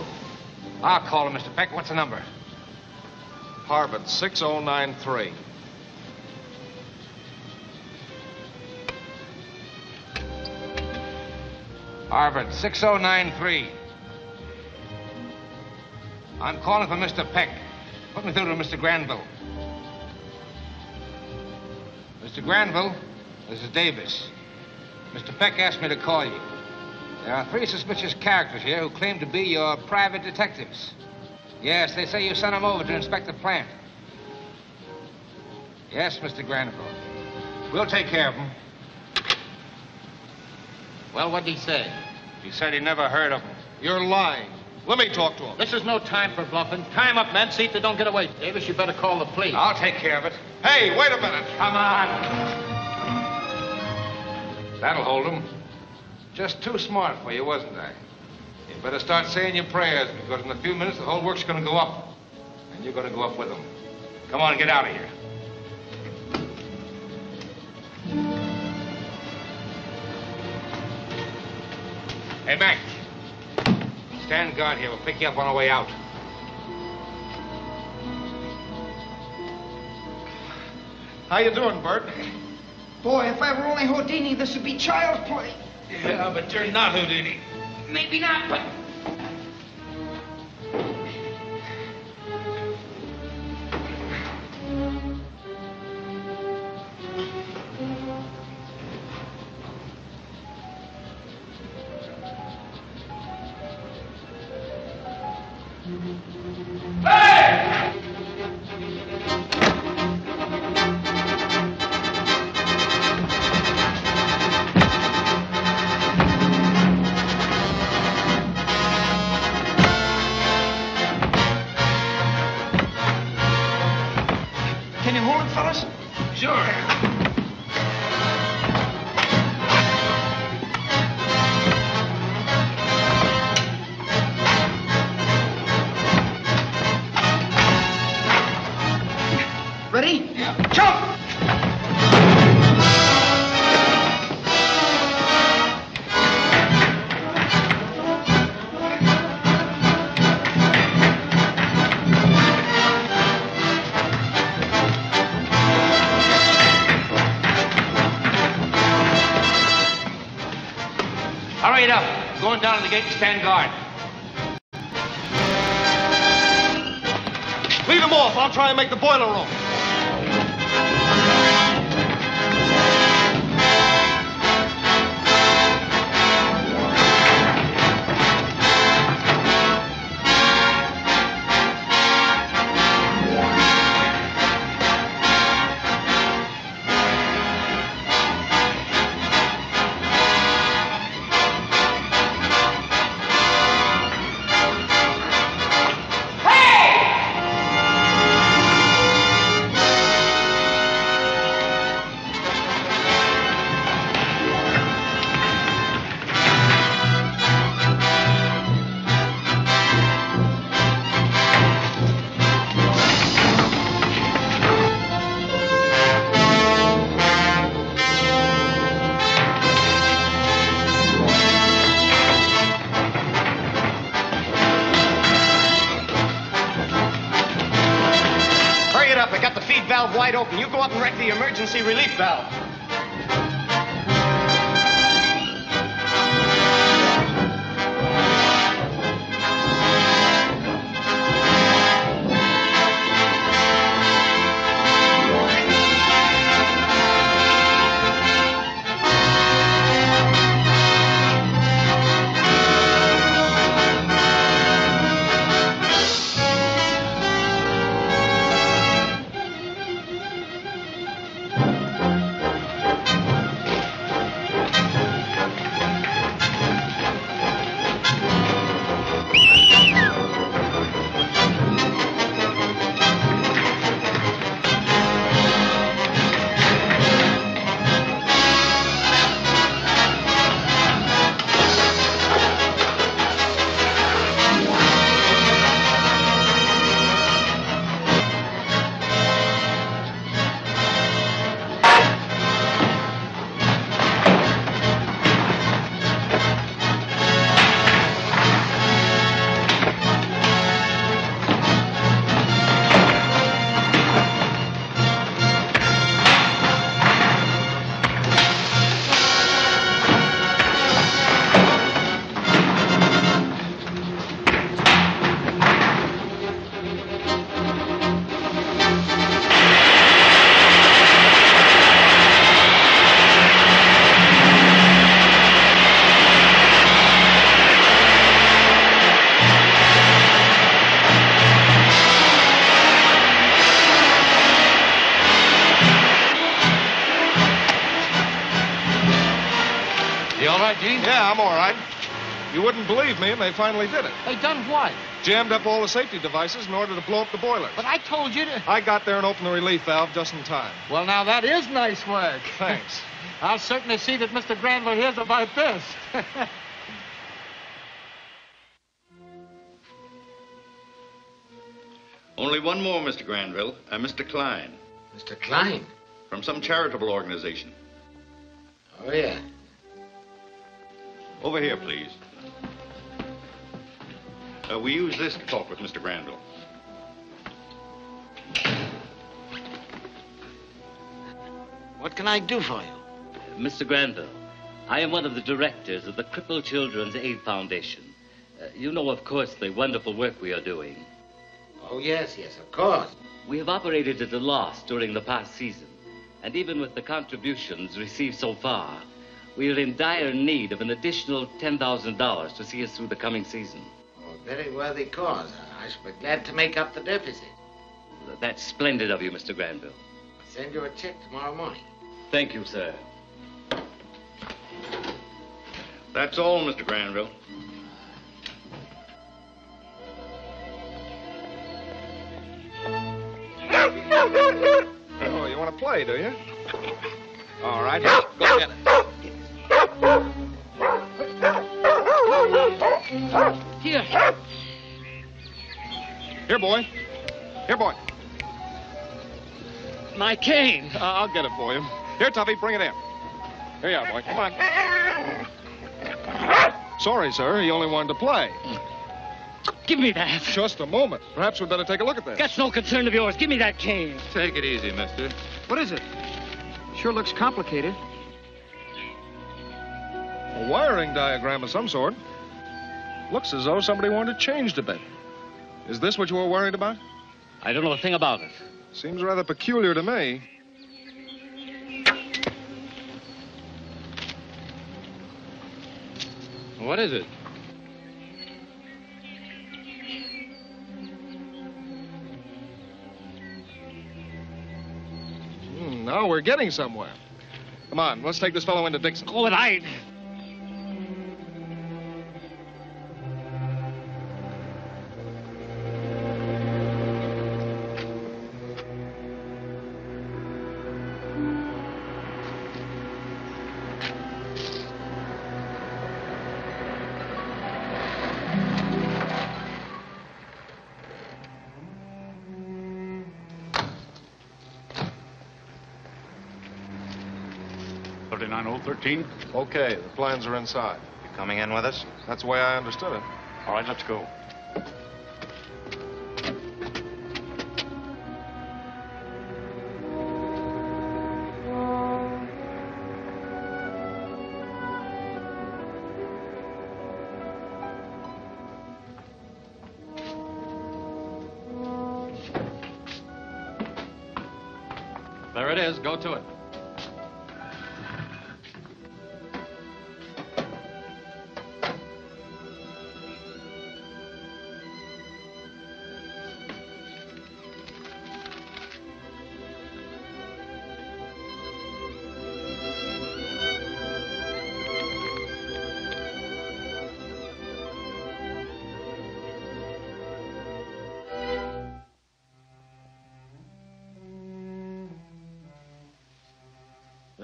I'll call him, Mister Peck. What's the number? Harvard, six oh nine three. Harvard, six oh nine three. I'm calling for Mister Peck. Put me through to Mister Granville. Mister Granville, this is Davis. Mister Peck asked me to call you. There are three suspicious characters here who claim to be your private detectives. Yes, they say you sent them over to inspect the plant. Yes, Mister Granville. We'll take care of them. Well, what did he say? He said he never heard of him. You're lying. Let me talk to him. This is no time for bluffing. Time up, men. See if they don't get away. Davis, you better call the police. I'll take care of it. Hey, wait a minute. Come on. That'll hold him. Just too smart for you, wasn't I? You better start saying your prayers, because in a few minutes, the whole work's going to go up. And you're going to go up with them. Come on, get out of here. Hey, Mac, stand guard here. We'll pick you up on our way out. How you doing, Bert? Boy, if I were only Houdini, this would be child's play. Yeah, but you're not Houdini. Maybe not, but... Hey! Can you hold it, fellas? Sure. Down to the gate and stand guard. Leave them off. I'll try and make the boiler room. Open. You go up and wreck the emergency relief valve. They finally did it. They done what? Jammed up all the safety devices in order to blow up the boiler. But I told you to... I got there and opened the relief valve just in time. Well, now, that is nice work. Thanks. I'll certainly see that Mister Granville hears about this. Only one more, Mister Granville, and Mister Klein. Mister Klein? From some charitable organization. Oh, yeah. Over here, please. Uh, we use this to talk with Mister Granville. What can I do for you? Mister Granville, I am one of the directors of the Crippled Children's Aid Foundation. Uh, you know, of course, the wonderful work we are doing. Oh, yes, yes, of course. We have operated at a loss during the past season, and even with the contributions received so far, we are in dire need of an additional ten thousand dollars to see us through the coming season. Very worthy cause. I shall be glad to make up the deficit. That's splendid of you, Mister Granville. I'll send you a check tomorrow morning. Thank you, sir. That's all, Mister Granville. Oh, you want to play, do you? All right, here, go get it. Here. Here, boy. Here, boy. My cane. Uh, I'll get it for you. Here, Tuffy, bring it in. Here you are, boy. Come on. Sorry, sir. He only wanted to play. Give me that. Just a moment. Perhaps we'd better take a look at this. That's no concern of yours. Give me that cane. Take it easy, mister. What is it? Sure looks complicated. A wiring diagram of some sort. Looks as though somebody wanted it changed a bit. Is this what you were worried about? I don't know a thing about it. Seems rather peculiar to me. What is it? Hmm, now we're getting somewhere. Come on, let's take this fellow into Dixon. Oh, and I... thirteen? Okay, the plans are inside. You coming in with us? That's the way I understood it. All right, let's go. There it is. Go to it.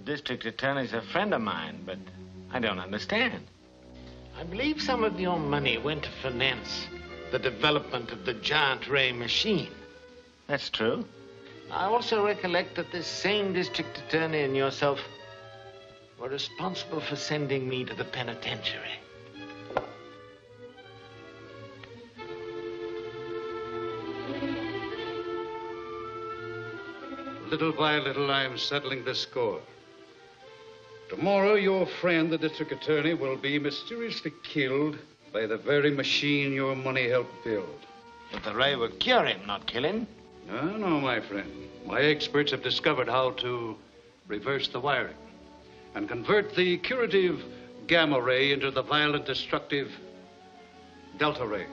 District attorney's a friend of mine, but I don't understand. I believe some of your money went to finance the development of the giant ray machine. That's true. I also recollect that this same district attorney and yourself were responsible for sending me to the penitentiary. Little by little, I am settling this score. Tomorrow, your friend, the district attorney, will be mysteriously killed by the very machine your money helped build. But the ray will cure him, not kill him. No, no, my friend. My experts have discovered how to reverse the wiring and convert the curative gamma ray into the violent, destructive delta ray.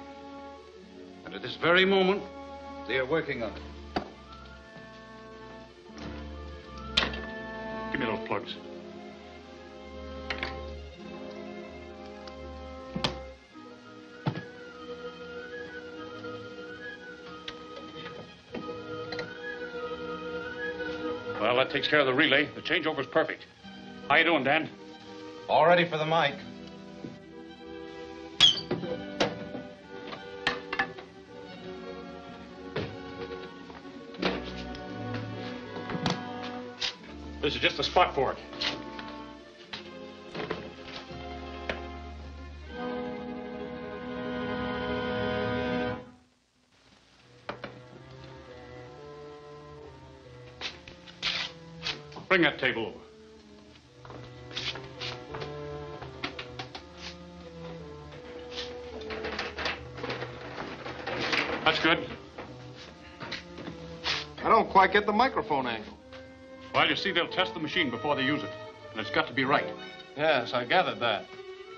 And at this very moment, they are working on it. Give me those plugs. Well, that takes care of the relay. The changeover's perfect. How you doing, Dan? All ready for the mic. This is just the spot for it. Bring that table over. That's good. I don't quite get the microphone angle. Well, you see, they'll test the machine before they use it. And it's got to be right. Yes, I gathered that.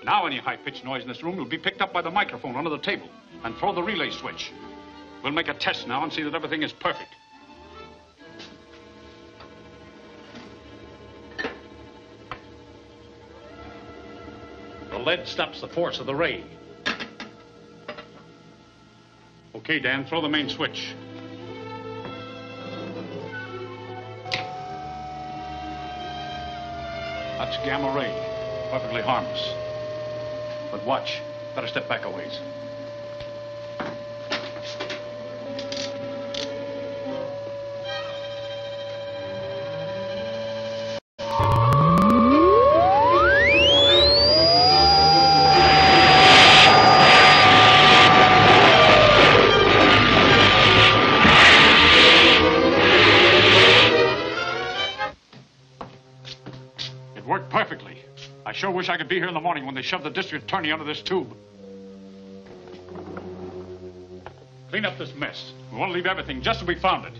Now any high-pitched noise in this room will be picked up by the microphone under the table and throw the relay switch. We'll make a test now and see that everything is perfect. The lead stops the force of the ray. Okay, Dan, throw the main switch. That's gamma ray, perfectly harmless. But watch, better step back a ways. I sure wish I could be here in the morning when they shove the district attorney under this tube. Clean up this mess. We want to leave everything just as we found it.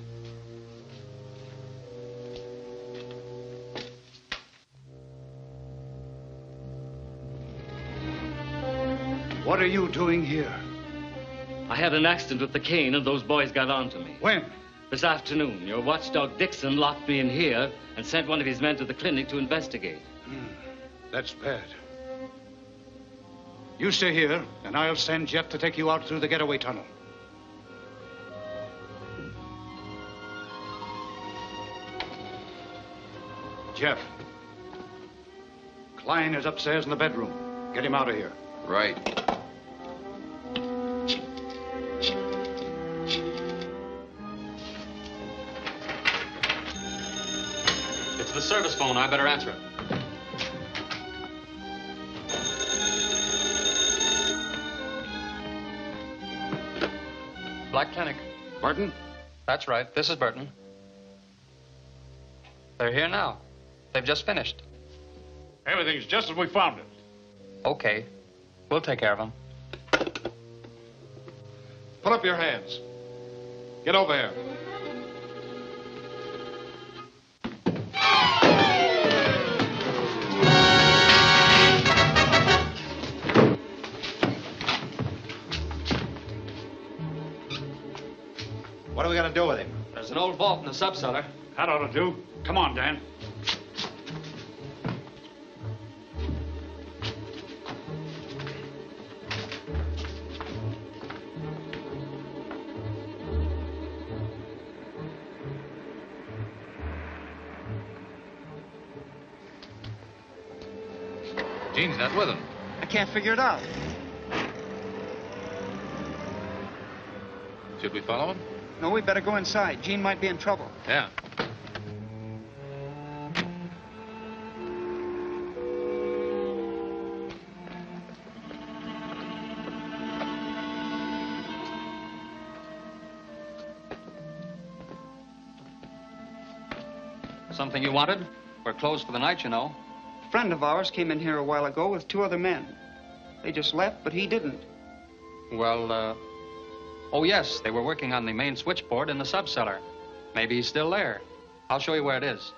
What are you doing here? I had an accident with the cane and those boys got onto me. When? This afternoon. Your watchdog Dixon locked me in here and sent one of his men to the clinic to investigate. Hmm. That's bad. You stay here, and I'll send Jeff to take you out through the getaway tunnel. Jeff. Klein is upstairs in the bedroom. Get him out of here. Right. It's the service phone. I better answer it. Black Clinic. Burton? That's right. This is Burton. They're here now. They've just finished. Everything's just as we found it. Okay. We'll take care of them. Put up your hands. Get over here. What are we going to do with him? There's an old vault in the subcellar. That ought to do. Come on, Dan. Gene's not with him. I can't figure it out. Should we follow him? No, we better go inside. Gene might be in trouble. Yeah. Something you wanted? We're closed for the night, you know. A friend of ours came in here a while ago with two other men. They just left, but he didn't. Well, uh... oh, yes, they were working on the main switchboard in the subcellar. Maybe he's still there. I'll show you where it is.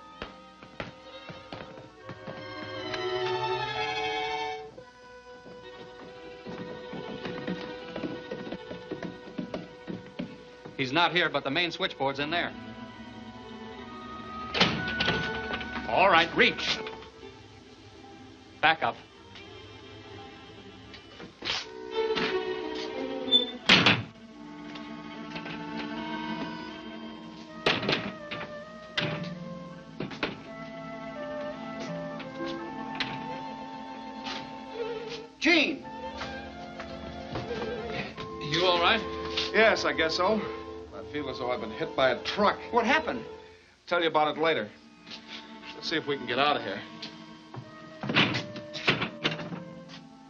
He's not here, but the main switchboard's in there. All right, reach. Back up. Yes, I guess so. I feel as though I've been hit by a truck. What happened? I'll tell you about it later. Let's see if we can get out of here.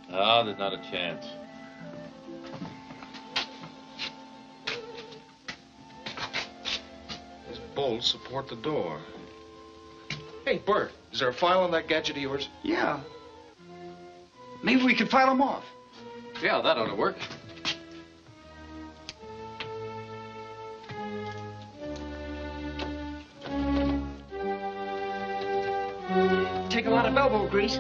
No, there's not a chance. These bolts support the door. Hey, Bert, is there a file on that gadget of yours? Yeah. Maybe we can file them off. Yeah, that ought to work. Take a lot of elbow grease.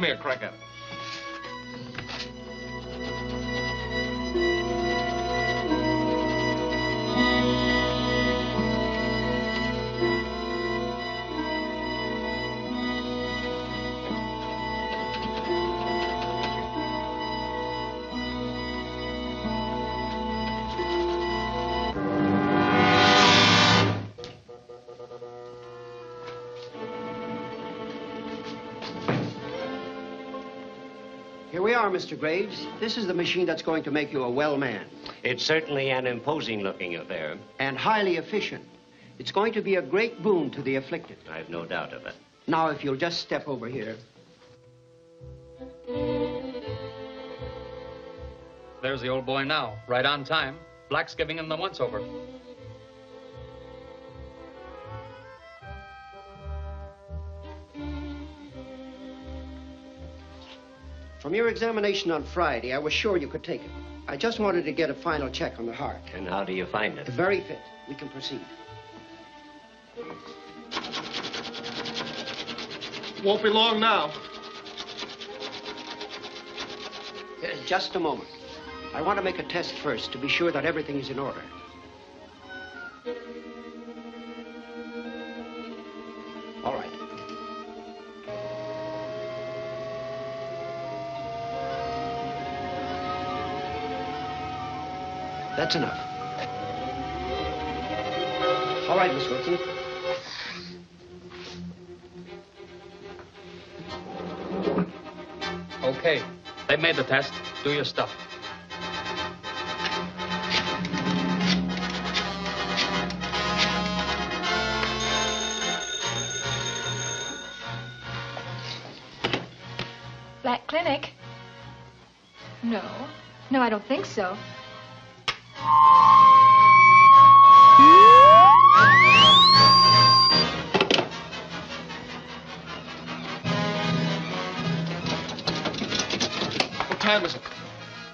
Give me a cracker. Mister Graves, this is the machine that's going to make you a well man. It's certainly an imposing looking affair. And highly efficient. It's going to be a great boon to the afflicted. I've no doubt of it. Now, if you'll just step over here. There's the old boy now, right on time. Black's giving him the once-over. From your examination on Friday, I was sure you could take it. I just wanted to get a final check on the heart. And how do you find it? Very fit. We can proceed. Won't be long now. Just a moment. I want to make a test first to be sure that everything is in order. All right. That's enough. All right, Miss Wilson. Okay, they made the test. Do your stuff. Black Clinic? No. No, I don't think so. What time is it?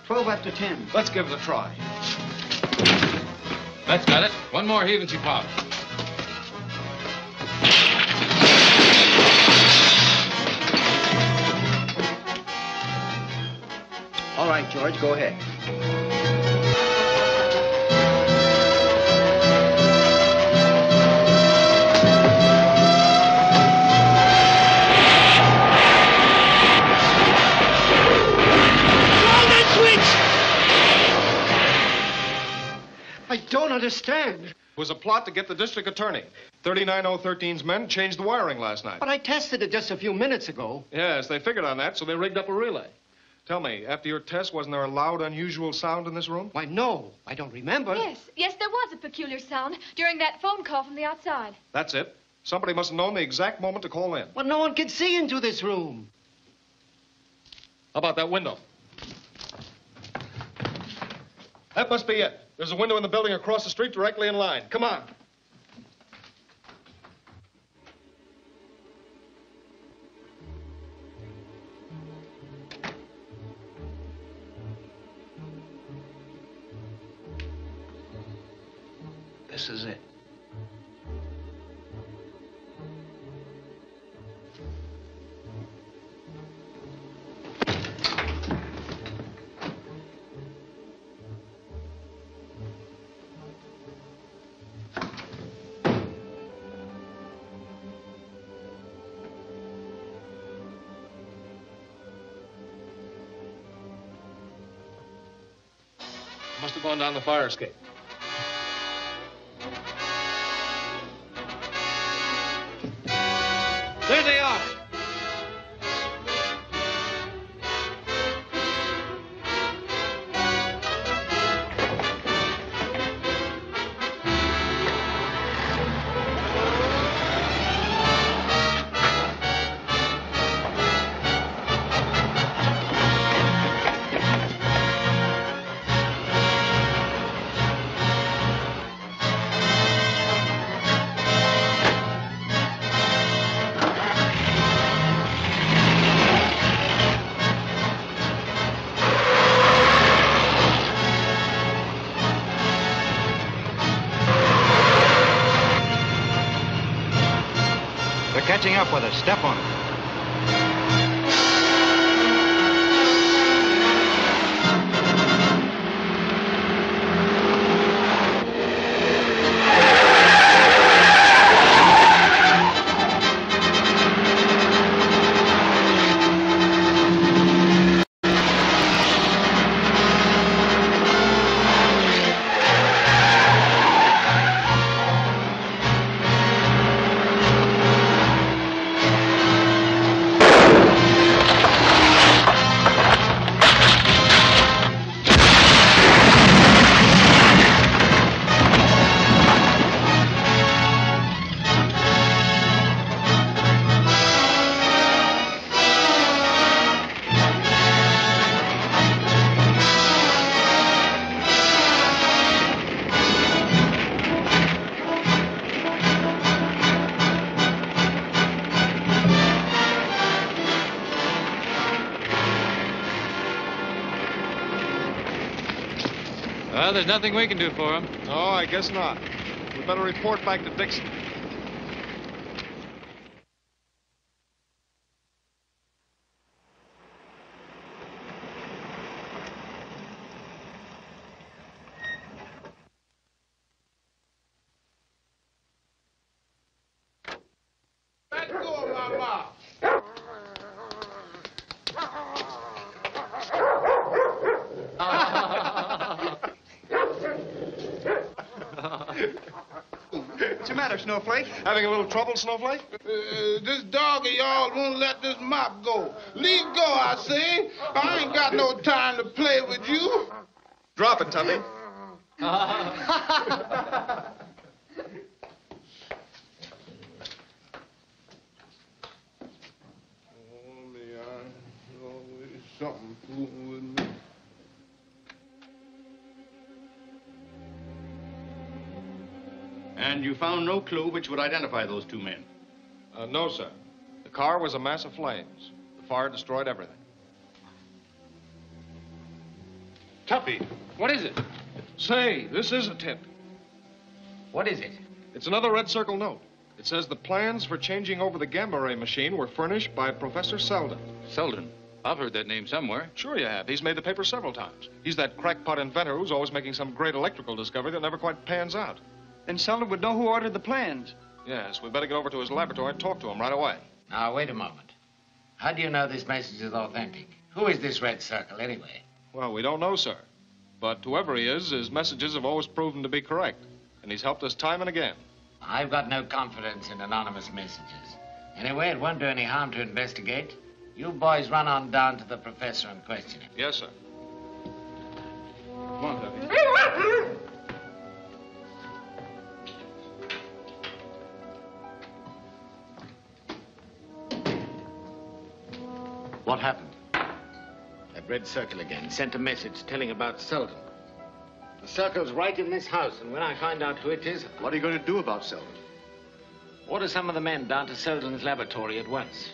Twelve after ten. Let's give it a try. That's got it. One more heave and she pops. All right, George, go ahead. Don't understand. It was a plot to get the district attorney. thirty-nine oh thirteen's men changed the wiring last night. But I tested it just a few minutes ago. Yes, they figured on that, so they rigged up a relay. Tell me, after your test, wasn't there a loud, unusual sound in this room? Why, no. I don't remember. Yes, yes, there was a peculiar sound during that phone call from the outside. That's it. Somebody must have known the exact moment to call in. Well, no one could see into this room. How about that window? That must be it. There's a window in the building across the street directly in line. Come on. This is it. Going down the fire escape. There they are. Catching up with us. Step on it. Well, there's nothing we can do for them. No, I guess not. We better report back to Dixon. Snowflake? Having a little trouble, Snowflake? Uh, this dog of y'all won't let this mop go. Leave go, I say. I ain't got no time to play with you. Drop it, Tuffy. Uh. Oh, me, I always something fooling with me. And you found no clue which would identify those two men? Uh, no, sir. The car was a mass of flames. The fire destroyed everything. Tuffy. What is it? Say, this is a tip. What is it? It's another Red Circle note. It says the plans for changing over the gamma ray machine were furnished by Professor Selden. Selden? I've heard that name somewhere. Sure you have. He's made the paper several times. He's that crackpot inventor who's always making some great electrical discovery that never quite pans out. Then Selden would know who ordered the plans. Yes, we'd better get over to his laboratory and talk to him right away. Now, wait a moment. How do you know this message is authentic? Who is this Red Circle, anyway? Well, we don't know, sir. But whoever he is, his messages have always proven to be correct. And he's helped us time and again. I've got no confidence in anonymous messages. Anyway, it won't do any harm to investigate. You boys run on down to the professor and question him. Yes, sir. Come on, Tuffy. What happened? That Red Circle again sent a message telling about Selden. The circle's right in this house, and when I find out who it is... What are you going to do about Selden? Order some of the men down to Selden's laboratory at once.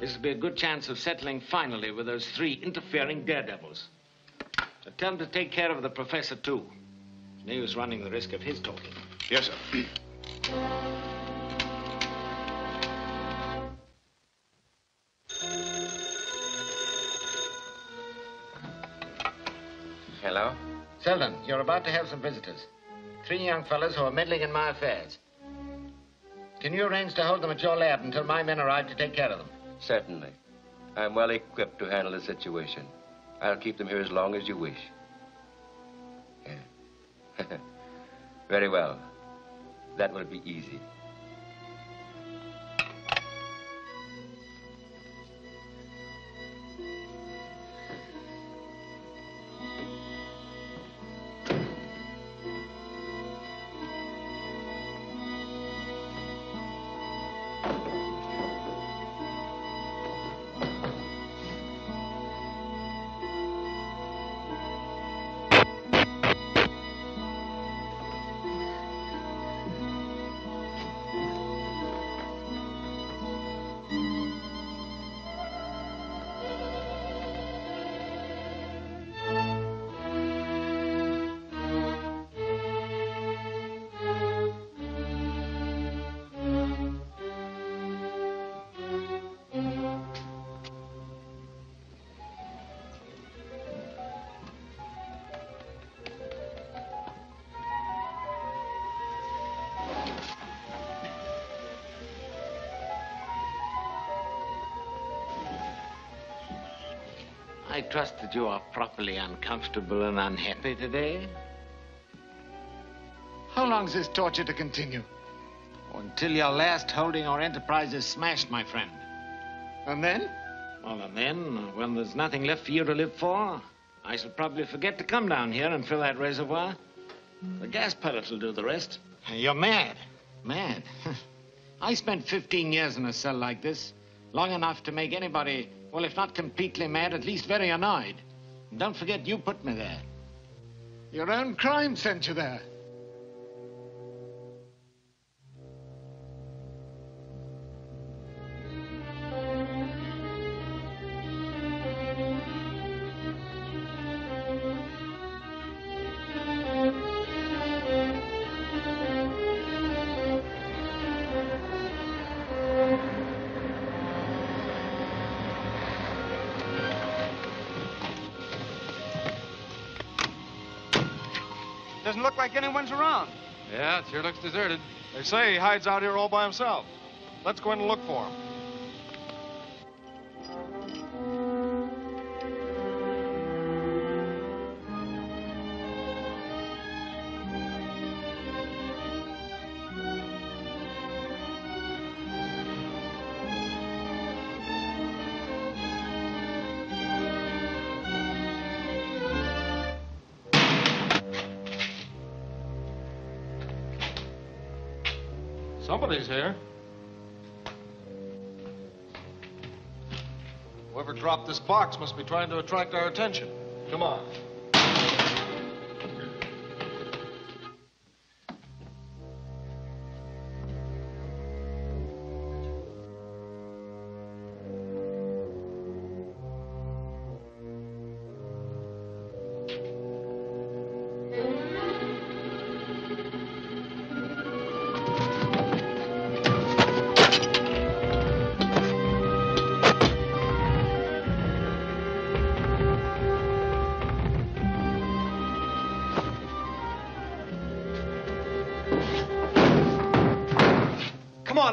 This will be a good chance of settling finally with those three interfering daredevils. So tell them to take care of the professor, too. It's no use running the risk of his talking. Yes, sir. Hello? Selden, you're about to have some visitors. Three young fellows who are meddling in my affairs. Can you arrange to hold them at your lab until my men arrive to take care of them? Certainly. I'm well equipped to handle the situation. I'll keep them here as long as you wish. Yeah. Very well. That will be easy. I trust that you are properly uncomfortable and unhappy today. How long is this torture to continue? Oh, until your last holding or enterprise is smashed, my friend. And then? Well, and then, when there's nothing left for you to live for, I shall probably forget to come down here and fill that reservoir. The gas pellet will do the rest. You're mad. Mad? I spent fifteen years in a cell like this, long enough to make anybody... well, if not completely mad, at least very annoyed. And don't forget, you put me there. Your own crime sent you there. Doesn't look like anyone's around. Yeah, it sure looks deserted. They say he hides out here all by himself. Let's go in and look for him. Somebody's here. Whoever dropped this box must be trying to attract our attention. Come on.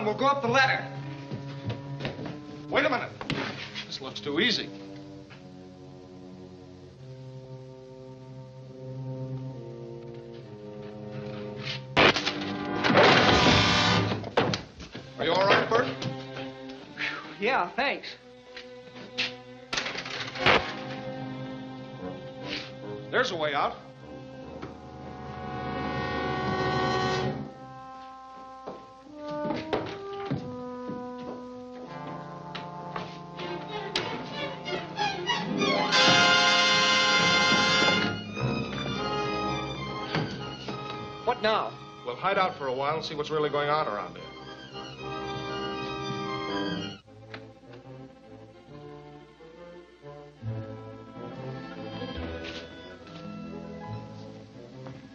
We'll go up the ladder. Wait a minute. This looks too easy. Are you all right, Bert? Yeah, thanks. There's a way out. Now. We'll hide out for a while and see what's really going on around here.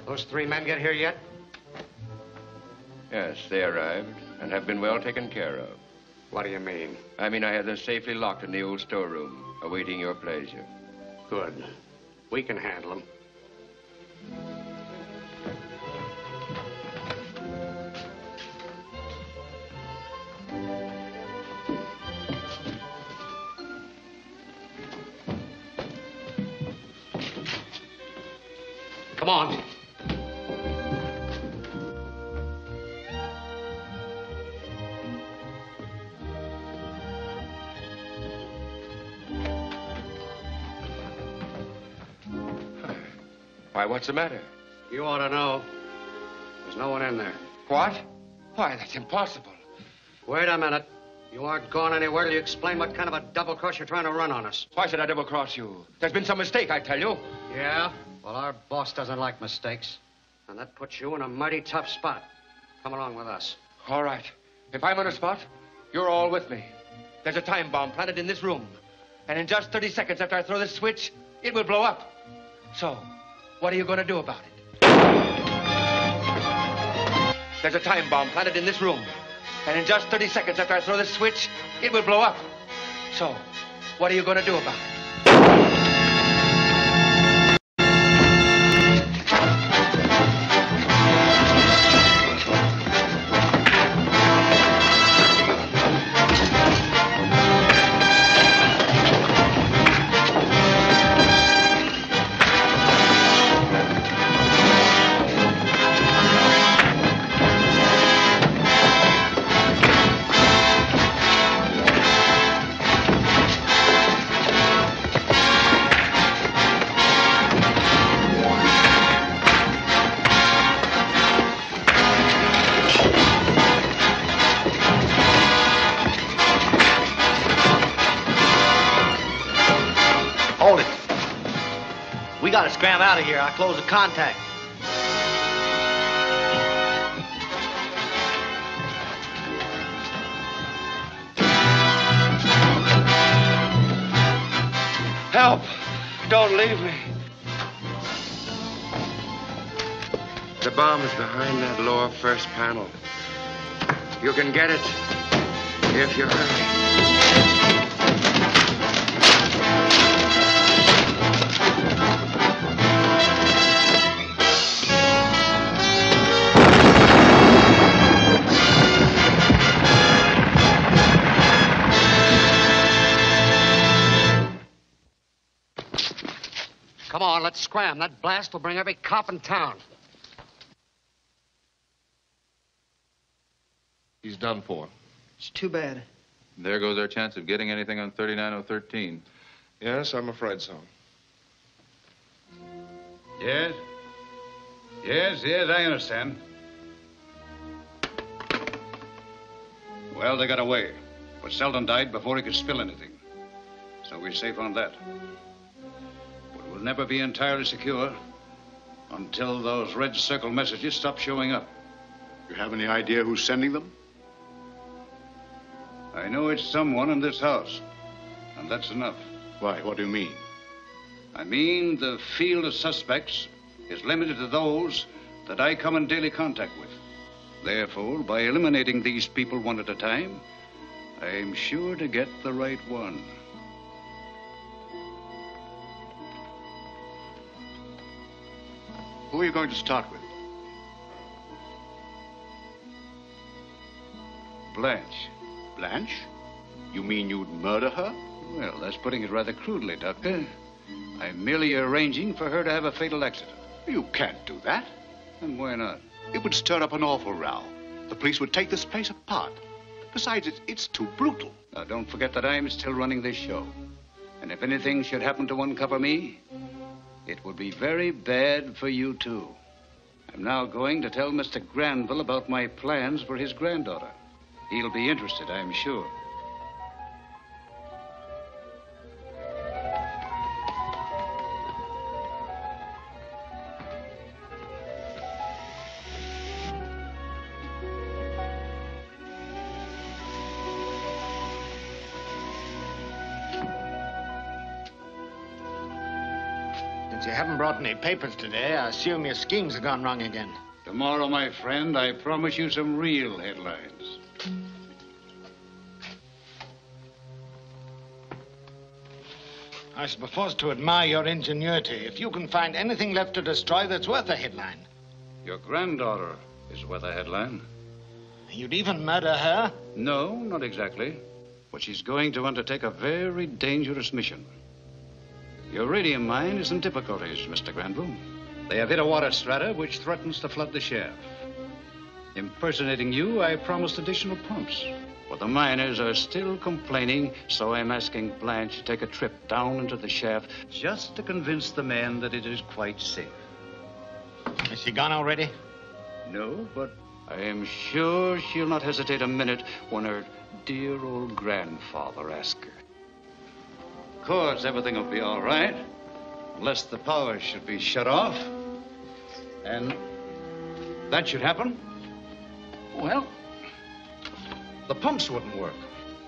Those three men get here yet? Yes, they arrived and have been well taken care of. What do you mean? I mean I had them safely locked in the old storeroom, awaiting your pleasure. Good. We can handle them. Come on. Why, what's the matter? You ought to know. There's no one in there. What? Why, that's impossible. Wait a minute. You aren't going anywhere till you explain what kind of a double cross you're trying to run on us. Why should I double cross you? There's been some mistake, I tell you. Yeah? Well, our boss doesn't like mistakes, and that puts you in a mighty tough spot. Come along with us. All right. If I'm on a spot, you're all with me. There's a time bomb planted in this room, and in just thirty seconds after I throw this switch, it will blow up. So, what are you going to do about it? There's a time bomb planted in this room, and in just thirty seconds after I throw this switch, it will blow up. So, what are you going to do about it? Scram out of here. I close the contact. Help! Don't leave me. The bomb is behind that lower first panel. You can get it if you hurry. about Scram. That blast will bring every cop in town. He's done for. It's too bad. There goes our chance of getting anything on thirty-nine oh thirteen. Yes, I'm afraid so. Yes? Yes, yes, I understand. Well, they got away, but Selden died before he could spill anything. So we're safe on that. But we'll never be entirely secure until those Red Circle messages stop showing up. You have any idea who's sending them? I know it's someone in this house, and that's enough. Why? What do you mean? I mean the field of suspects is limited to those that I come in daily contact with. Therefore, by eliminating these people one at a time, I'm sure to get the right one. Who are you going to start with? Blanche. Blanche? You mean you'd murder her? Well, that's putting it rather crudely, Doctor. I'm merely arranging for her to have a fatal accident. You can't do that. And why not? It would stir up an awful row. The police would take this place apart. Besides, it's, it's too brutal. Now, don't forget that I'm still running this show. And if anything should happen to uncover me, it would be very bad for you, too. I'm now going to tell Mister Granville about my plans for his granddaughter. He'll be interested, I'm sure. Brought any papers today. I assume your schemes have gone wrong again. Tomorrow, my friend, I promise you some real headlines. I shall be forced to admire your ingenuity. If you can find anything left to destroy that's worth a headline. Your granddaughter is worth a headline. You'd even murder her? No, not exactly. But she's going to undertake a very dangerous mission. Your radium mine is in difficulties, Mister Granville. They have hit a water strata which threatens to flood the shaft. Impersonating you, I promised additional pumps. But the miners are still complaining, so I'm asking Blanche to take a trip down into the shaft just to convince the men that it is quite safe. Has she gone already? No, but I am sure she'll not hesitate a minute when her dear old grandfather asks her. Of course, everything will be all right, unless the power should be shut off. And that should happen. Well, the pumps wouldn't work,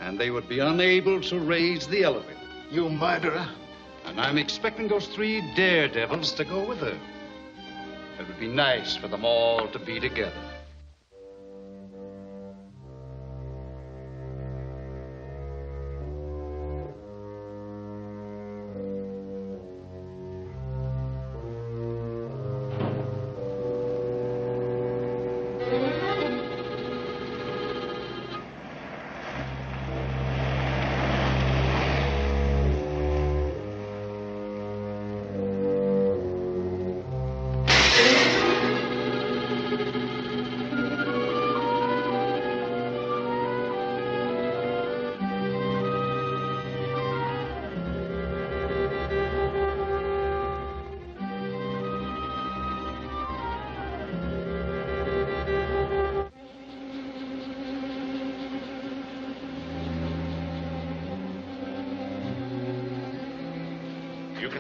and they would be unable to raise the elevator. You murderer. And I'm expecting those three daredevils to go with her. It would be nice for them all to be together.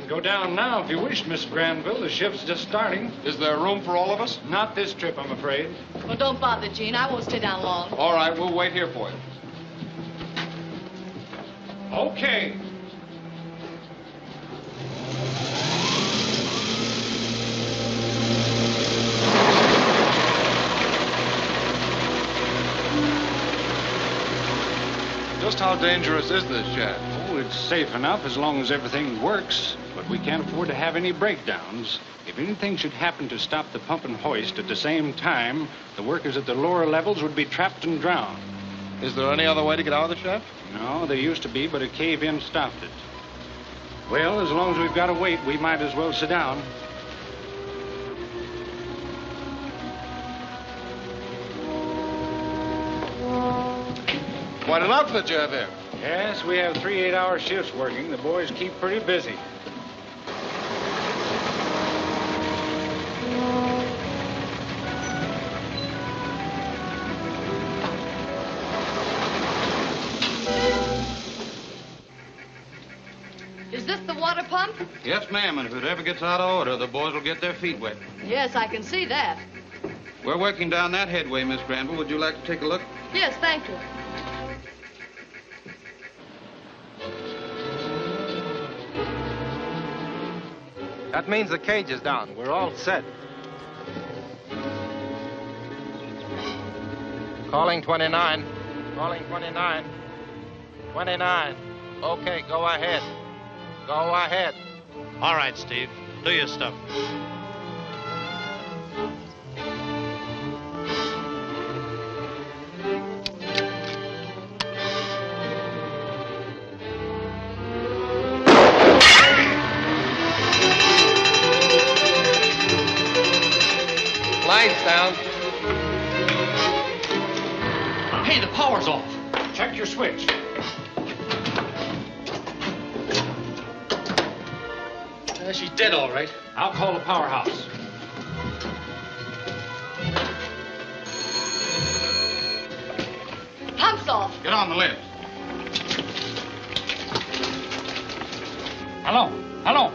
Go down now if you wish, Miss Granville. The shift's just starting. Is there room for all of us? Not this trip, I'm afraid. Well, don't bother, Gene. I won't stay down long. All right, we'll wait here for you. Okay. Just how dangerous is this shaft? It's safe enough as long as everything works, but we can't afford to have any breakdowns. If anything should happen to stop the pump and hoist at the same time, the workers at the lower levels would be trapped and drowned. Is there any other way to get out of the shaft? No, there used to be, but a cave-in stopped it. Well, as long as we've got to wait, we might as well sit down. What an outfit you have here. Yes, we have three eight-hour shifts working. The boys keep pretty busy. Yes, ma'am, and if it ever gets out of order, the boys will get their feet wet. Yes, I can see that. We're working down that headway, Miss Granville. Would you like to take a look? Yes, thank you. That means the cage is down. We're all set. Calling twenty-nine. Calling twenty-nine. twenty-nine. Okay, go ahead. Go ahead. All right, Steve. Do your stuff. Lights down. Hey, the power's off. Check your switch. She's dead, all right. I'll call the powerhouse. Pumps off. Get on the lift. Hello. Hello.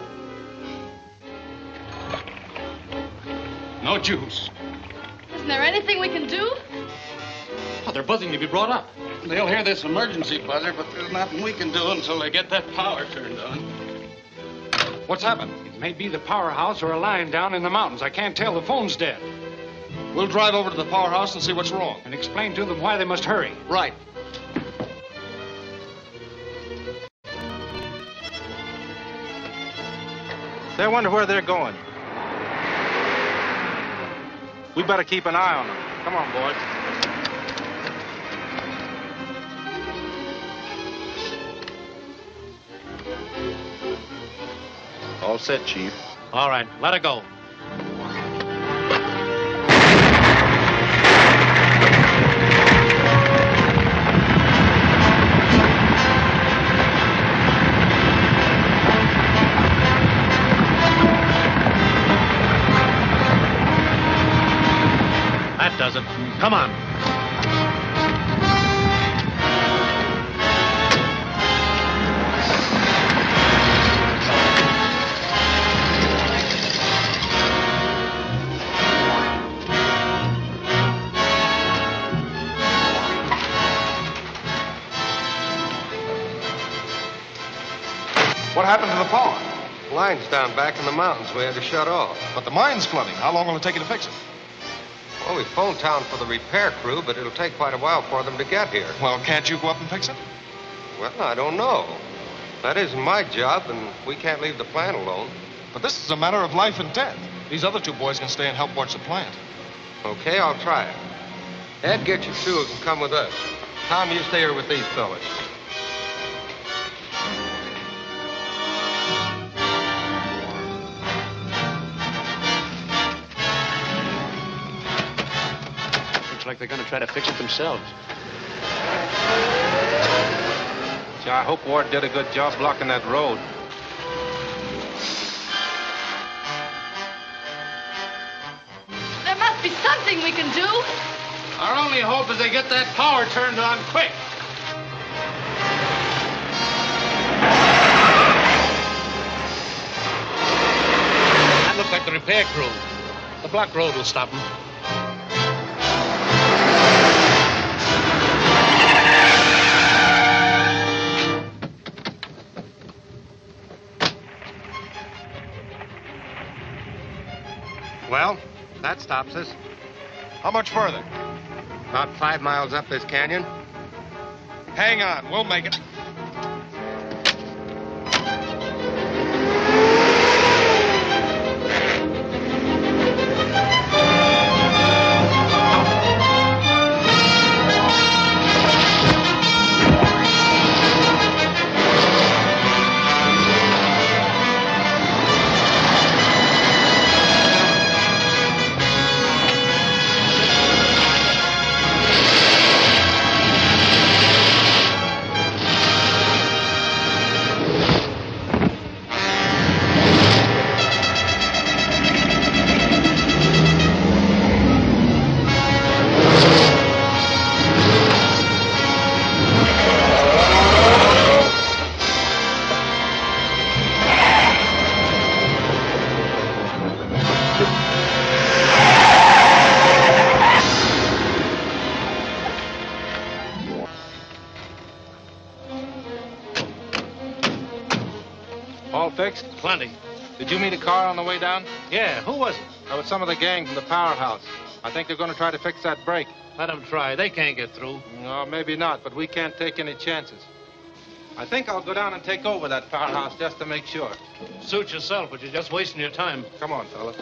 No juice. Isn't there anything we can do? Oh, they're buzzing to be brought up. They'll hear this emergency buzzer, but there's nothing we can do until they get that power turned on. What's happened? It may be the powerhouse or a line down in the mountains. I can't tell. The phone's dead. We'll drive over to the powerhouse and see what's wrong. And explain to them why they must hurry. Right. They wonder where they're going. We better keep an eye on them. Come on, boys. All set, Chief. All right, let her go. That does it. Come on. What happened to the power? Line's down back in the mountains. We had to shut off. But the mine's flooding. How long will it take you to fix it? Well, we phoned town for the repair crew, but it'll take quite a while for them to get here. Well, can't you go up and fix it? Well, I don't know. That isn't my job, and we can't leave the plant alone. But this is a matter of life and death. These other two boys can stay and help watch the plant. Okay, I'll try it. Ed, get your shoes and come with us. Tom, you stay here with these fellas. Like they're going to try to fix it themselves. Gee, I hope Ward did a good job blocking that road. There must be something we can do. Our only hope is they get that power turned on quick. That looks like the repair crew. The block road will stop them. Well, that stops us. How much further? About five miles up this canyon. Hang on, we'll make it. drinks? Plenty. Did you meet a car on the way down? Yeah, who was it? That was some of the gang from the powerhouse. I think they're going to try to fix that break. Let them try. They can't get through. No, maybe not, but we can't take any chances. I think I'll go down and take over that powerhouse just to make sure. Suit yourself, but you're just wasting your time. Come on, fellas.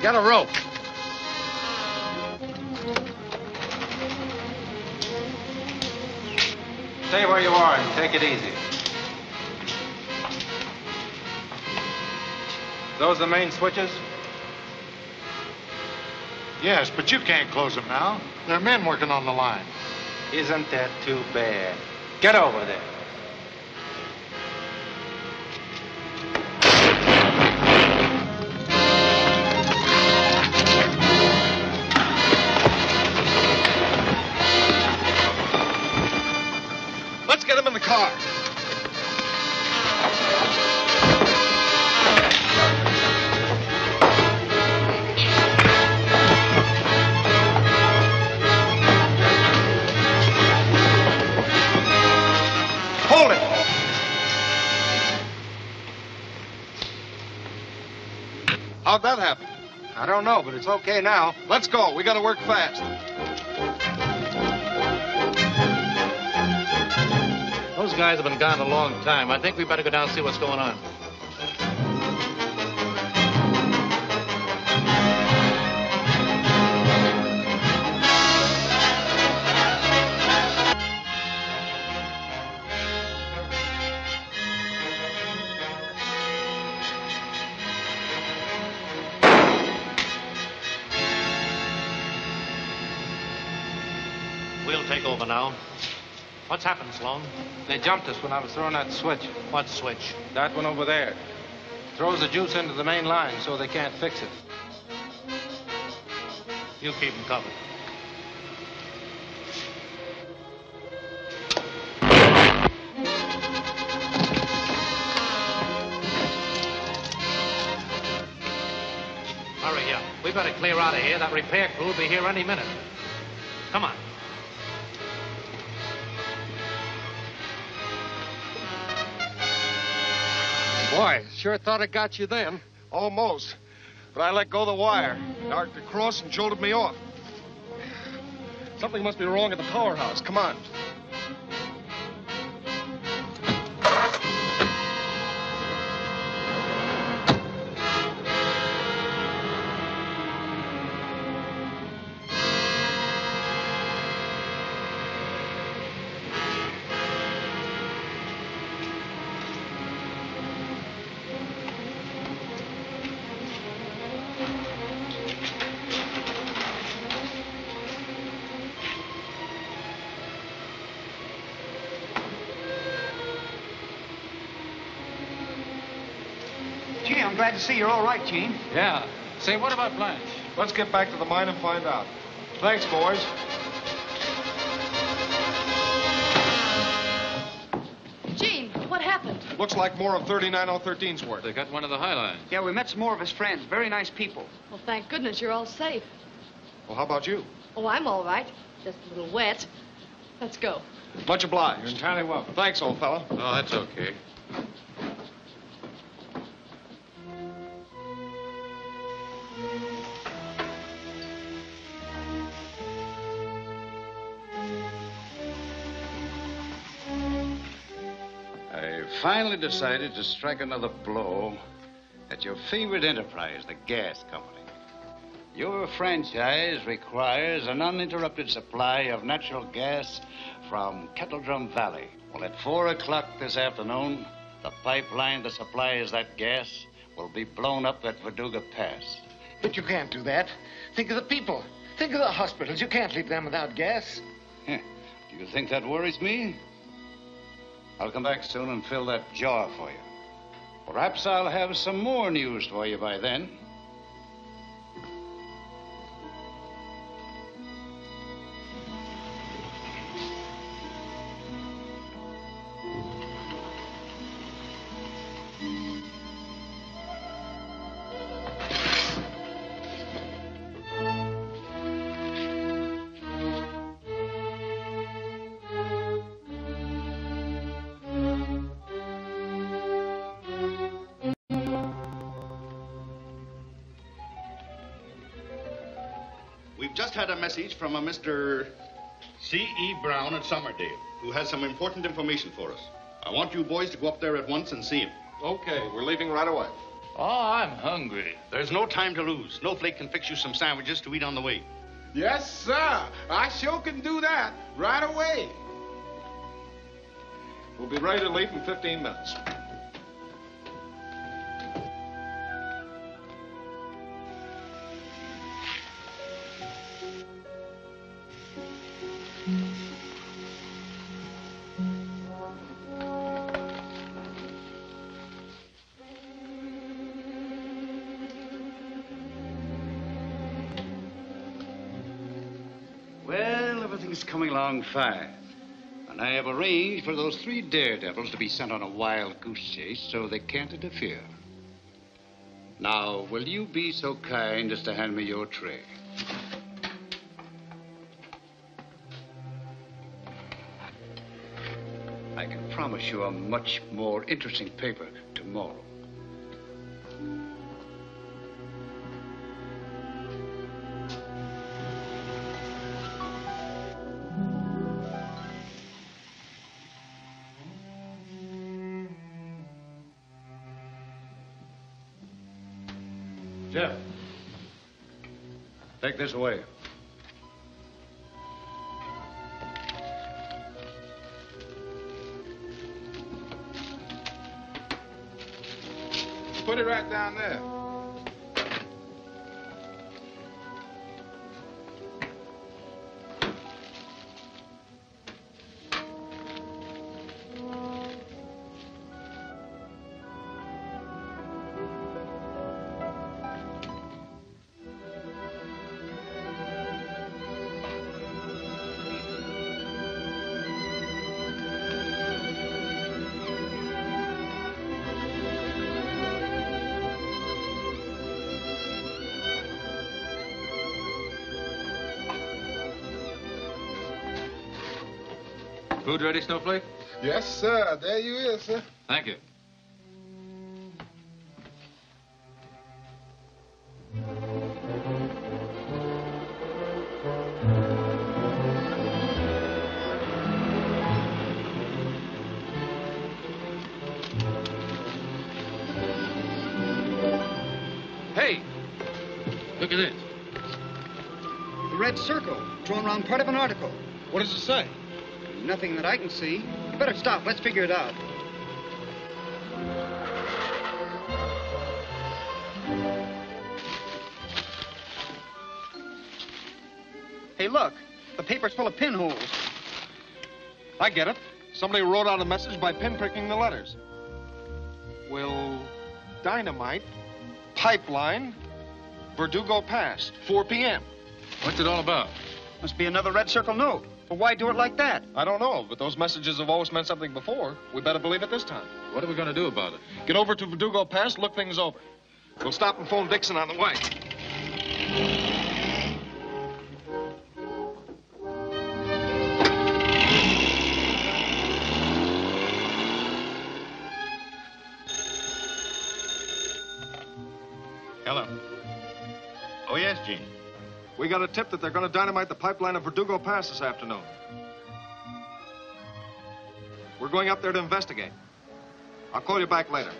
Get a rope. Stay where you are and take it easy. Those the main switches? Yes, but you can't close them now. There are men working on the line. Isn't that too bad? Get over there. How'd that happen? I don't know, but it's okay now. Let's go. We gotta work fast. Those guys have been gone a long time. I think we better go down and see what's going on. Now. What's happened, Sloan? They jumped us when I was throwing that switch. What switch? That one over there. Throws the juice into the main line so they can't fix it. You keep them covered. Hurry up. We better clear out of here. That repair crew will be here any minute. Come on. Boy, sure thought I got you then. Almost. But I let go of the wire, knocked across and jolted me off. Something must be wrong at the powerhouse. Come on. Glad to see you're all right, Gene. Yeah. Say, what about Blanche? Let's get back to the mine and find out. Thanks, boys. Gene, what happened? Looks like more of thirty-nine oh thirteen's work. They got one of the high lines. Yeah, we met some more of his friends. Very nice people. Well, thank goodness you're all safe. Well, how about you? Oh, I'm all right. Just a little wet. Let's go. Much obliged. You're entirely welcome. Thanks, old fellow. Oh, that's okay. Finally decided to strike another blow at your favorite enterprise, the gas company. Your franchise requires an uninterrupted supply of natural gas from Kettledrum Valley. Well, at four o'clock this afternoon, the pipeline that supplies that gas will be blown up at Verdugo Pass. But you can't do that. Think of the people. Think of the hospitals. You can't leave them without gas. Huh. Do you think that worries me? I'll come back soon and fill that jar for you. Perhaps I'll have some more news for you by then. just had a message from a Mister C E Brown at Somerdale, who has some important information for us. I want you boys to go up there at once and see him. Okay, we're leaving right away. Oh, I'm hungry. There's no time to lose. Snowflake can fix you some sandwiches to eat on the way. Yes, sir. I sure can do that right away. We'll be ready to leave in fifteen minutes. Well, everything's coming along fine. And I have arranged for those three daredevils to be sent on a wild goose chase so they can't interfere. Now, will you be so kind as to hand me your tray? I can promise you a much more interesting paper tomorrow. Jeff, take this away. Put it right down there. Food ready, Snowflake? Yes, sir. There you is, sir. Thank you. Hey! Look at this. The red circle, drawn around part of an article. What does it say? Nothing that I can see. You better stop. Let's figure it out. Hey, look. The paper's full of pinholes. I get it. Somebody wrote out a message by pinpricking the letters. Will dynamite, pipeline, Verdugo Pass, four P M What's it all about? Must be another Red Circle note. But why do it like that? I don't know, but those messages have always meant something before. We better believe it this time. What are we going to do about it? Get over to Verdugo Pass, look things over. We'll stop and phone Dixon on the way. Hello. Oh, yes, Gene. We got a tip that they're going to dynamite the pipeline of Verdugo Pass this afternoon. We're going up there to investigate. I'll call you back later.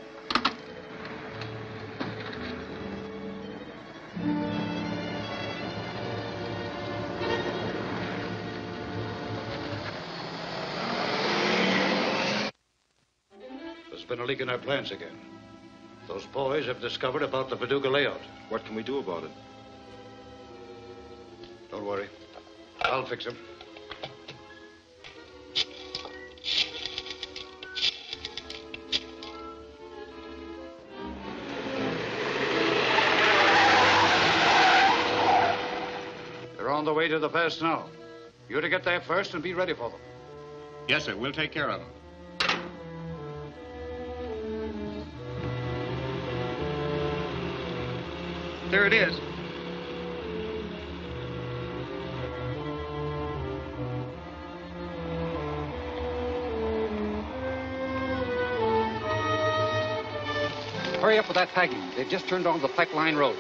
There's been a leak in our plans again. Those boys have discovered about the Verdugo layout. What can we do about it? Don't worry. I'll fix him. They're on the way to the pass now. You're to get there first and be ready for them. Yes, sir. We'll take care of them. There it is. Hurry up with that packing. They've just turned onto the pipeline road.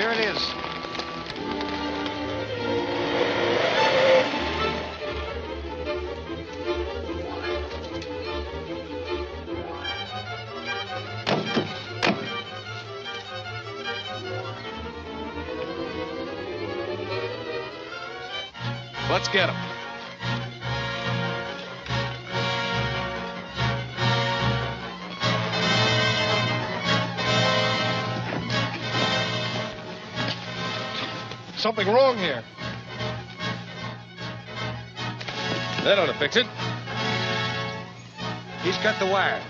Here it is. Let's get him. Something wrong here. That ought to fix it. He's cut the wire.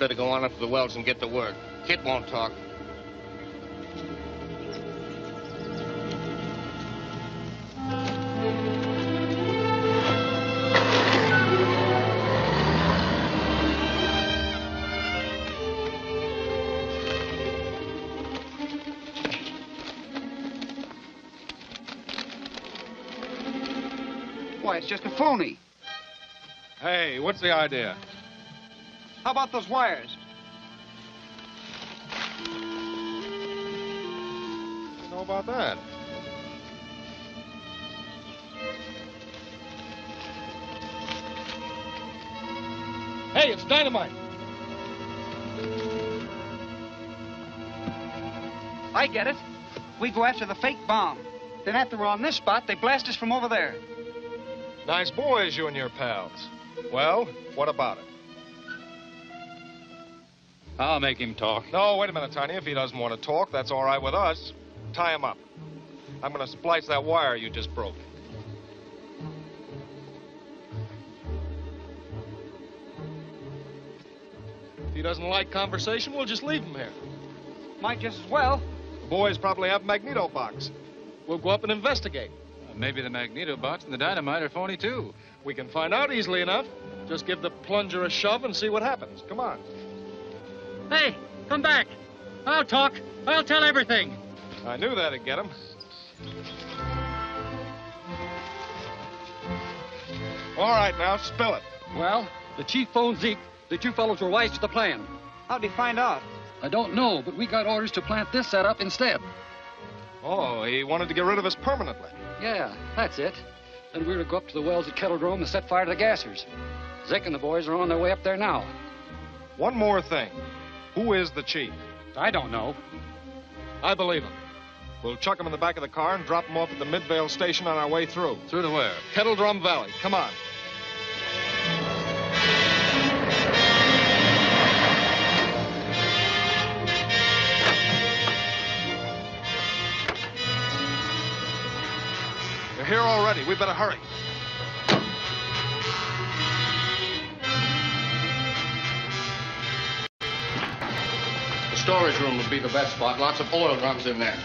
Better go on up to the wells and get to work. Kid won't talk. Why, it's just a phony. Hey, what's the idea? How about those wires? I don't know about that. Hey, it's dynamite. I get it. We go after the fake bomb. Then after we're on this spot, they blast us from over there. Nice boys, you and your pals. Well, what about it? I'll make him talk. No, wait a minute, Tiny. If he doesn't want to talk, that's all right with us. Tie him up. I'm going to splice that wire you just broke. If he doesn't like conversation, we'll just leave him here. Might just as well. The boys probably have a magneto box. We'll go up and investigate. Uh, maybe the magneto box and the dynamite are phony, too. We can find out easily enough. Just give the plunger a shove and see what happens. Come on. Hey, come back. I'll talk. I'll tell everything. I knew that'd get him. All right, now, spill it. Well, the chief phoned Zeke that you fellows were wise to the plan. How'd he find out? I don't know, but we got orders to plant this setup instead. Oh, he wanted to get rid of us permanently. Yeah, that's it. Then we were to go up to the wells at Kettledrum and set fire to the gassers. Zeke and the boys are on their way up there now. One more thing. Who is the chief? I don't know. I believe him. We'll chuck him in the back of the car and drop him off at the Midvale station on our way through. Through to where? Kettledrum Valley. Come on. They're here already. We better hurry. The storage room would be the best spot. Lots of oil drums in there.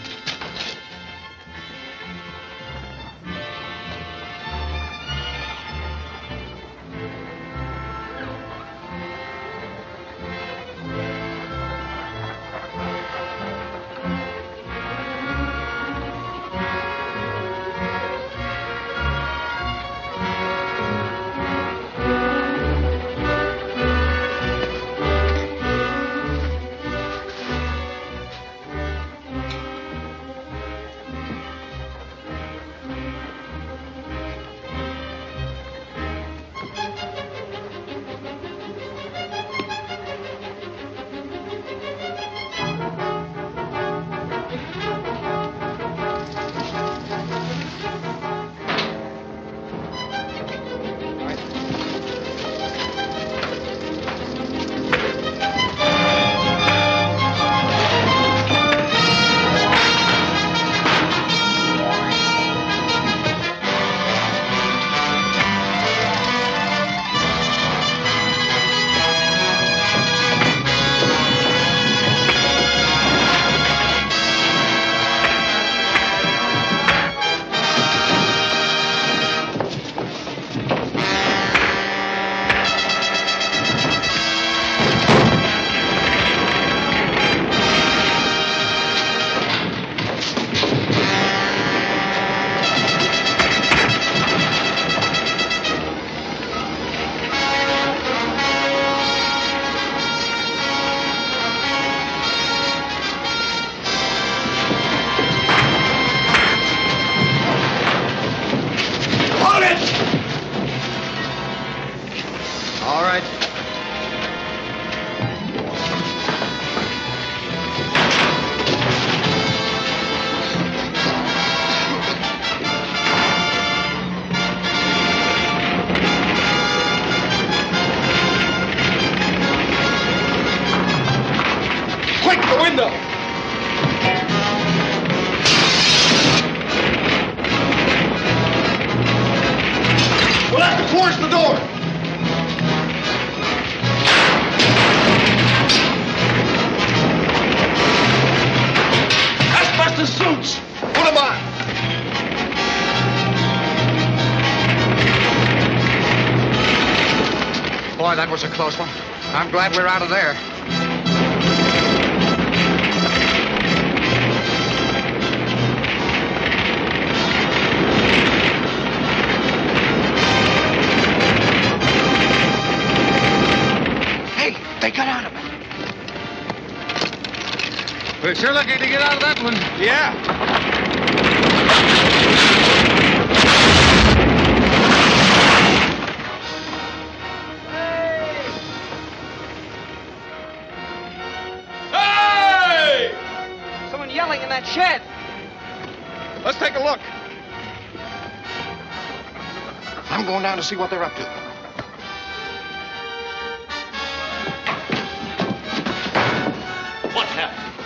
You'll have to force the door. That's Buster Suits. What am I? Boy, that was a close one. I'm glad we're out of there. They got out of it. We're sure lucky to get out of that one. Yeah. Hey! Hey! Someone yelling in that shed. Let's take a look. I'm going down to see what they're up to.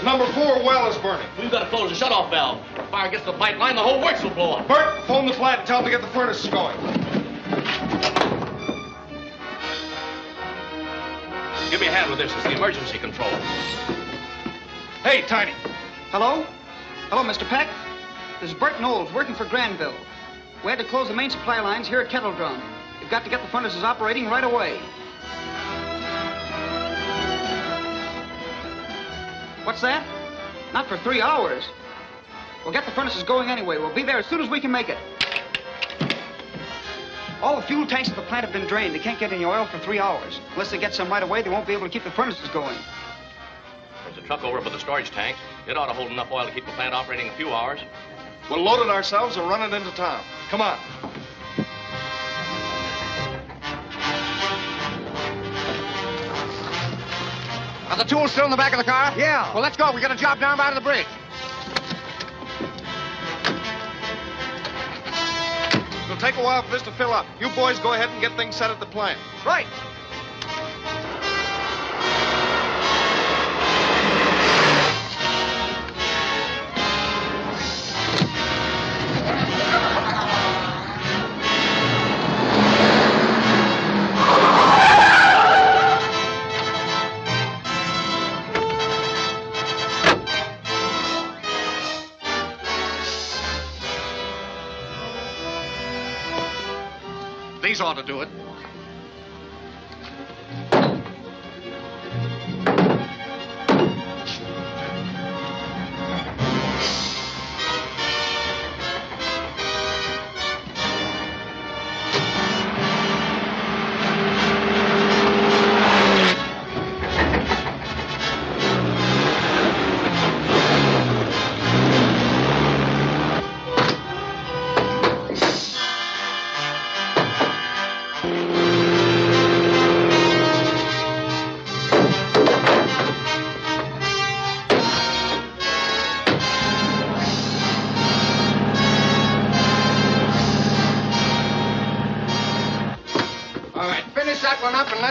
Number four well is burning. We've got to close the shutoff valve. If the fire gets the pipeline, the whole works will blow up. Bert, phone the flat and tell them to get the furnaces going. Give me a hand with this. It's the emergency control. Hey, Tiny. Hello? Hello, Mister Peck. This is Bert Knowles working for Granville. We had to close the main supply lines here at Kettledrum. You've got to get the furnaces operating right away. What's that? Not for three hours. We'll get the furnaces going anyway. We'll be there as soon as we can make it. All the fuel tanks at the plant have been drained. They can't get any oil for three hours. Unless they get some right away, they won't be able to keep the furnaces going. There's a truck over for the storage tanks. It ought to hold enough oil to keep the plant operating a few hours. We'll load it ourselves and run it into town. Come on. Are the tools still in the back of the car? Yeah. Well, let's go. We got a job down by the bridge. It'll take a while for this to fill up. You boys go ahead and get things set at the plant. Right. Ought to do it.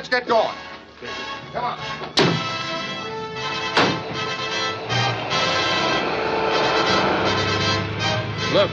Get going. Okay. Come on. Look.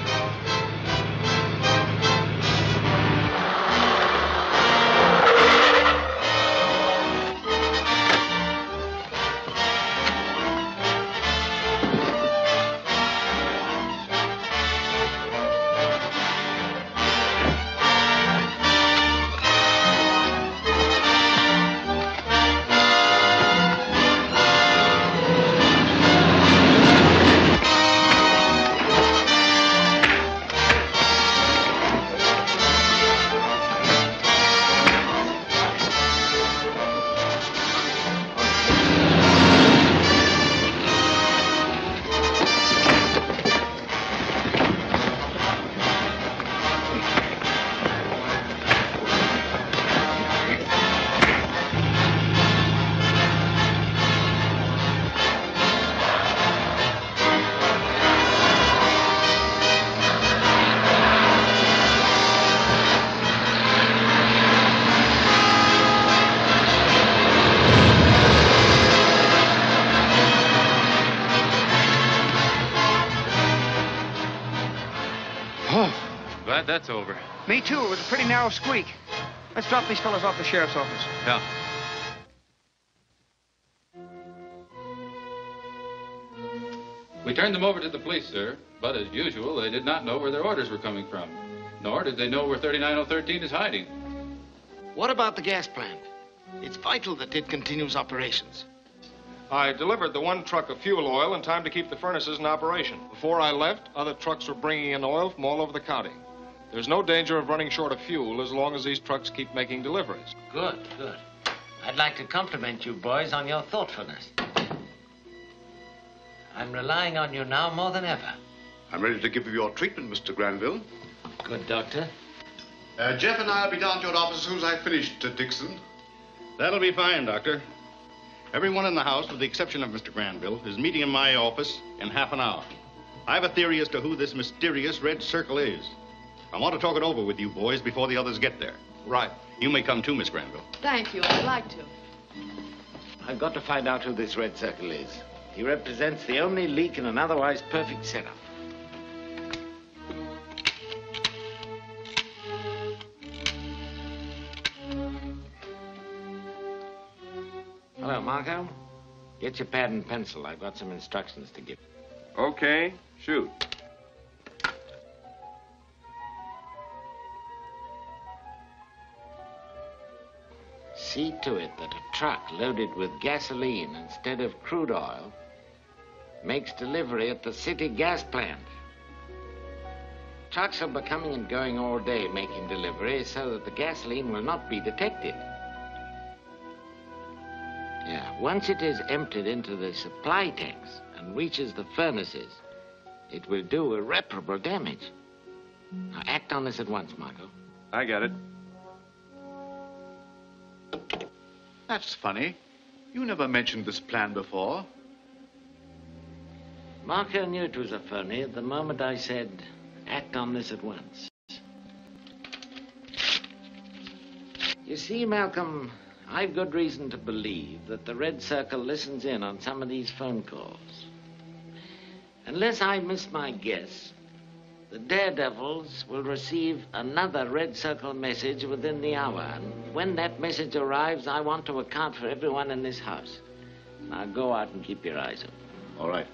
glad that's over. Me too. It was a pretty narrow squeak. Let's drop these fellas off the sheriff's office. Yeah. We turned them over to the police, sir, but as usual, they did not know where their orders were coming from, nor did they know where thirty-nine oh thirteen is hiding. What about the gas plant? It's vital that it continues operations. I delivered the one truck of fuel oil in time to keep the furnaces in operation. Before I left, other trucks were bringing in oil from all over the county. There's no danger of running short of fuel as long as these trucks keep making deliveries. Good, good. I'd like to compliment you boys on your thoughtfulness. I'm relying on you now more than ever. I'm ready to give you your treatment, Mister Granville. Good, Doctor. Uh, Jeff and I will be down to your office as soon as I finish, Mister Dixon. That'll be fine, Doctor. Everyone in the house, with the exception of Mister Granville, is meeting in my office in half an hour. I have a theory as to who this mysterious Red Circle is. I want to talk it over with you boys before the others get there. Right. You may come too, Miss Granville. Thank you. I'd like to. I've got to find out who this Red Circle is. He represents the only leak in an otherwise perfect setup. Hello, Marco. Get your pad and pencil. I've got some instructions to give. Okay, shoot. See to it that a truck loaded with gasoline instead of crude oil makes delivery at the city gas plant. Trucks will be coming and going all day making delivery so that the gasoline will not be detected. Yeah, once it is emptied into the supply tanks and reaches the furnaces, it will do irreparable damage. Now act on this at once, Marco. I got it. That's funny. You never mentioned this plan before. Marco knew it was a phony at the moment I said, act on this at once. You see, Malcolm, I've good reason to believe that the Red Circle listens in on some of these phone calls. Unless I miss my guess, the Daredevils will receive another Red Circle message within the hour. And when that message arrives, I want to account for everyone in this house. Now go out and keep your eyes open. All right.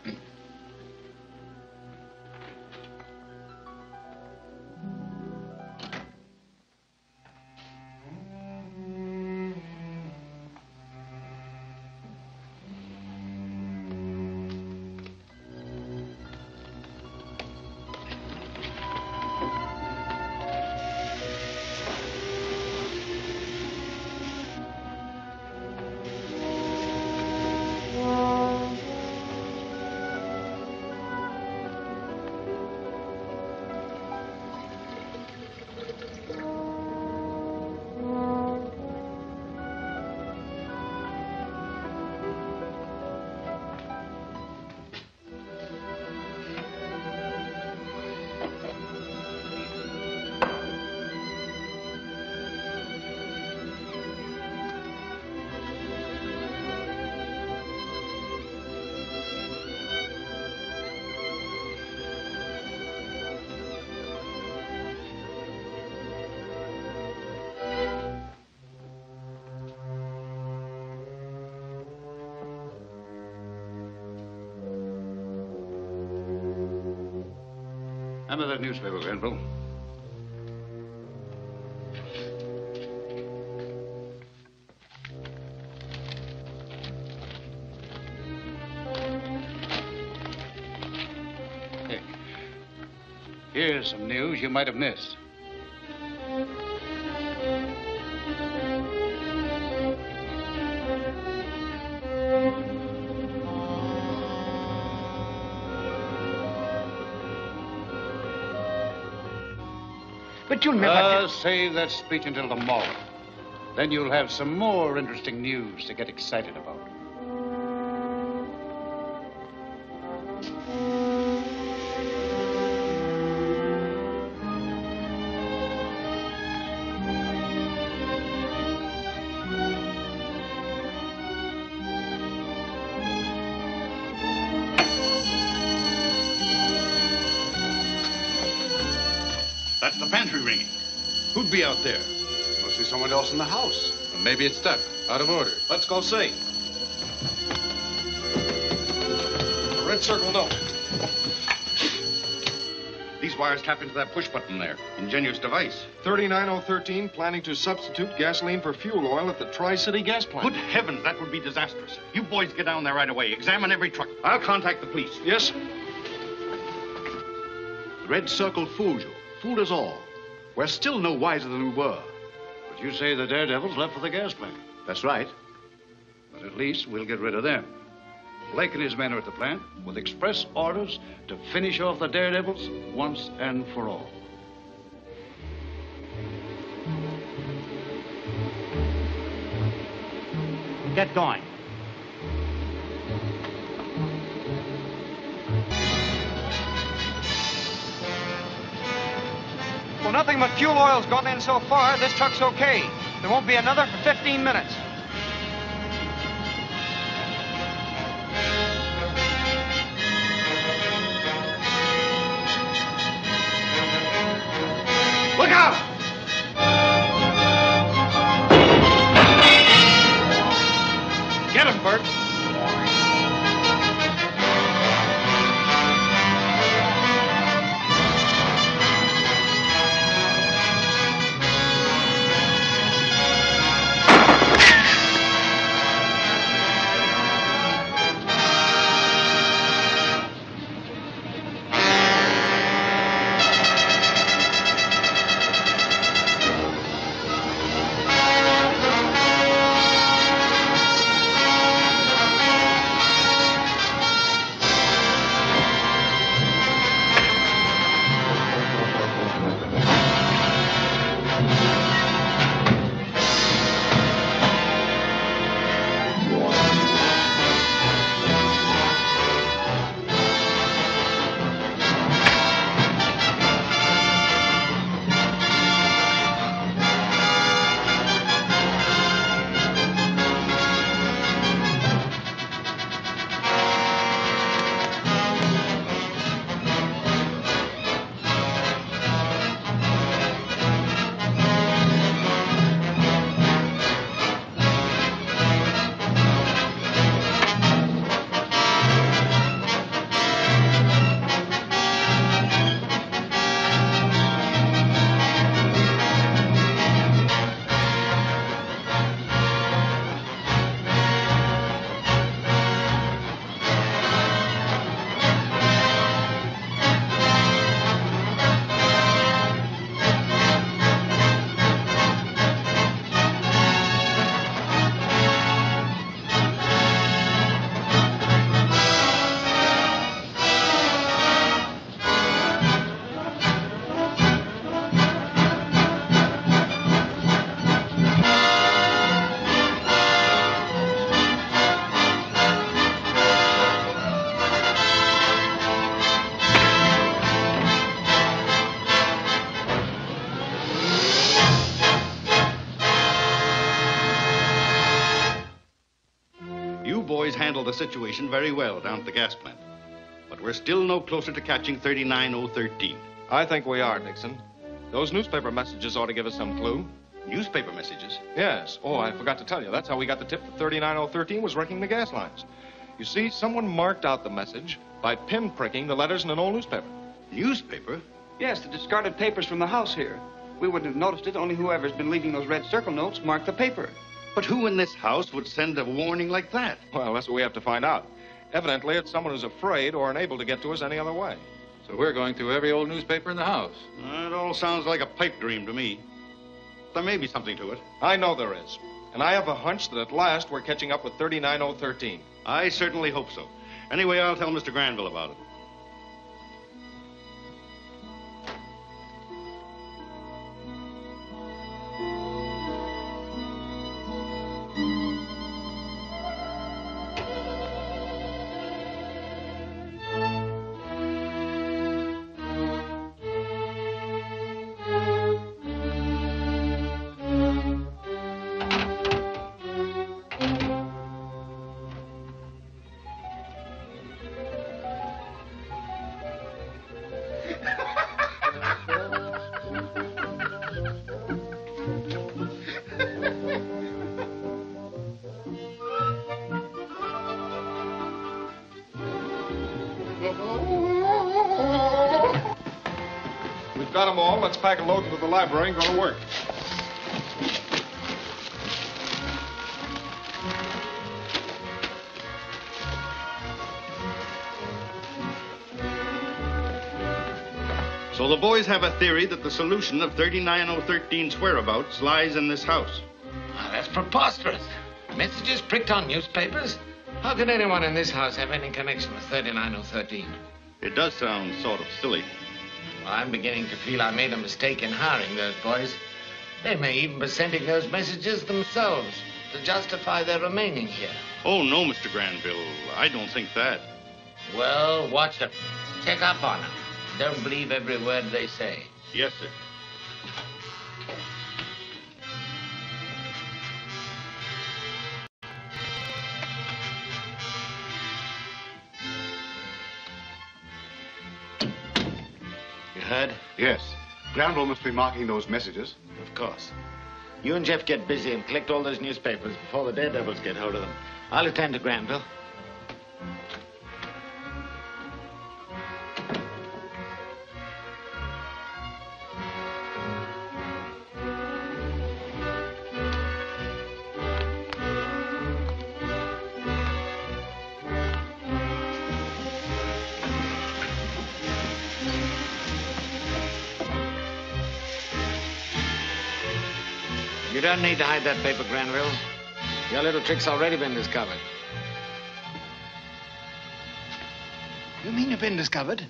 Hand me that newspaper, Granville. Here. Here's some news you might have missed. But you'll never... Uh, save that speech until tomorrow. Then you'll have some more interesting news to get excited about. the pantry ringing. Who'd be out there? Must be someone else in the house. Well, maybe it's stuck, out of order. Let's go see. The Red Circle note. These wires tap into that push button there. Ingenious device. thirty-nine oh thirteen, planning to substitute gasoline for fuel oil at the Tri-City Gas Plant. Good heavens, that would be disastrous. You boys get down there right away. Examine every truck. I'll contact the police. Yes, sir. The Red Circle fooled you. Fooled us all. We're still no wiser than we were. But you say the Daredevils left for the gas plant. That's right. But at least we'll get rid of them. Blake and his men are at the plant with express orders to finish off the Daredevils once and for all. Get going. Well, nothing but fuel oil's gone in so far. This truck's okay. There won't be another for fifteen minutes. Look out! Get him, Bert. The situation very well down at the gas plant. But we're still no closer to catching thirty-nine oh thirteen. I think we are, Dixon. Those newspaper messages ought to give us some clue. Newspaper messages? Yes. Oh, I forgot to tell you. That's how we got the tip that thirty-nine oh thirteen was wrecking the gas lines. You see, someone marked out the message by pinpricking the letters in an old newspaper. Newspaper? Yes, the discarded papers from the house here. We wouldn't have noticed it, only whoever's been leaving those red circle notes marked the paper. But who in this house would send a warning like that? Well, that's what we have to find out. Evidently, it's someone who's afraid or unable to get to us any other way. So we're going through every old newspaper in the house. Uh, it all sounds like a pipe dream to me. There may be something to it. I know there is. And I have a hunch that at last we're catching up with thirty-nine oh thirteen. I certainly hope so. Anyway, I'll tell Mister Granville about it. got them all. Let's pack a load into the library and go to work. So the boys have a theory that the solution of thirty-nine oh thirteen's whereabouts lies in this house. Oh, that's preposterous. Messages pricked on newspapers? How could anyone in this house have any connection with thirty-nine oh thirteen? It does sound sort of silly. Well, I'm beginning to feel I made a mistake in hiring those boys. They may even be sending those messages themselves to justify their remaining here. Oh, no, Mister Granville. I don't think that. Well, watch them. Check up on them. Don't believe every word they say. Yes, sir. Heard? Yes. Granville must be marking those messages. Of course. You and Jeff get busy and collect all those newspapers before the daredevils get hold of them. I'll attend to Granville. You don't need to hide that paper, Granville. Your little trick's already been discovered. You mean you've been discovered?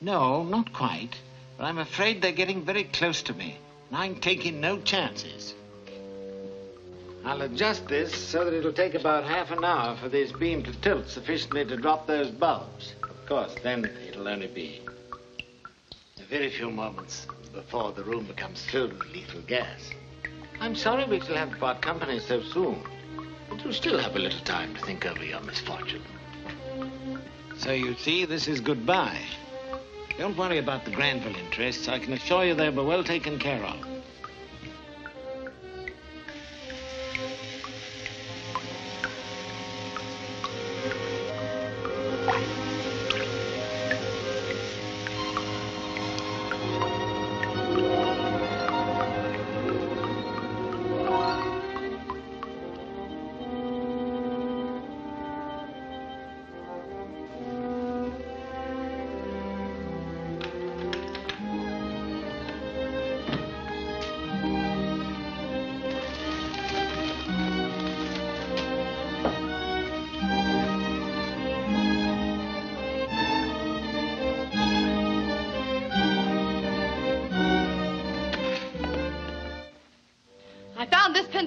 No, not quite. But I'm afraid they're getting very close to me. And I'm taking no chances. I'll adjust this so that it'll take about half an hour for this beam to tilt sufficiently to drop those bulbs. Of course, then it'll only be a very few moments before the room becomes filled with lethal gas. I'm sorry we shall have to part company so soon. But you still have a little time to think over your misfortune. So you see, this is goodbye. Don't worry about the Granville interests. I can assure you they'll be well taken care of.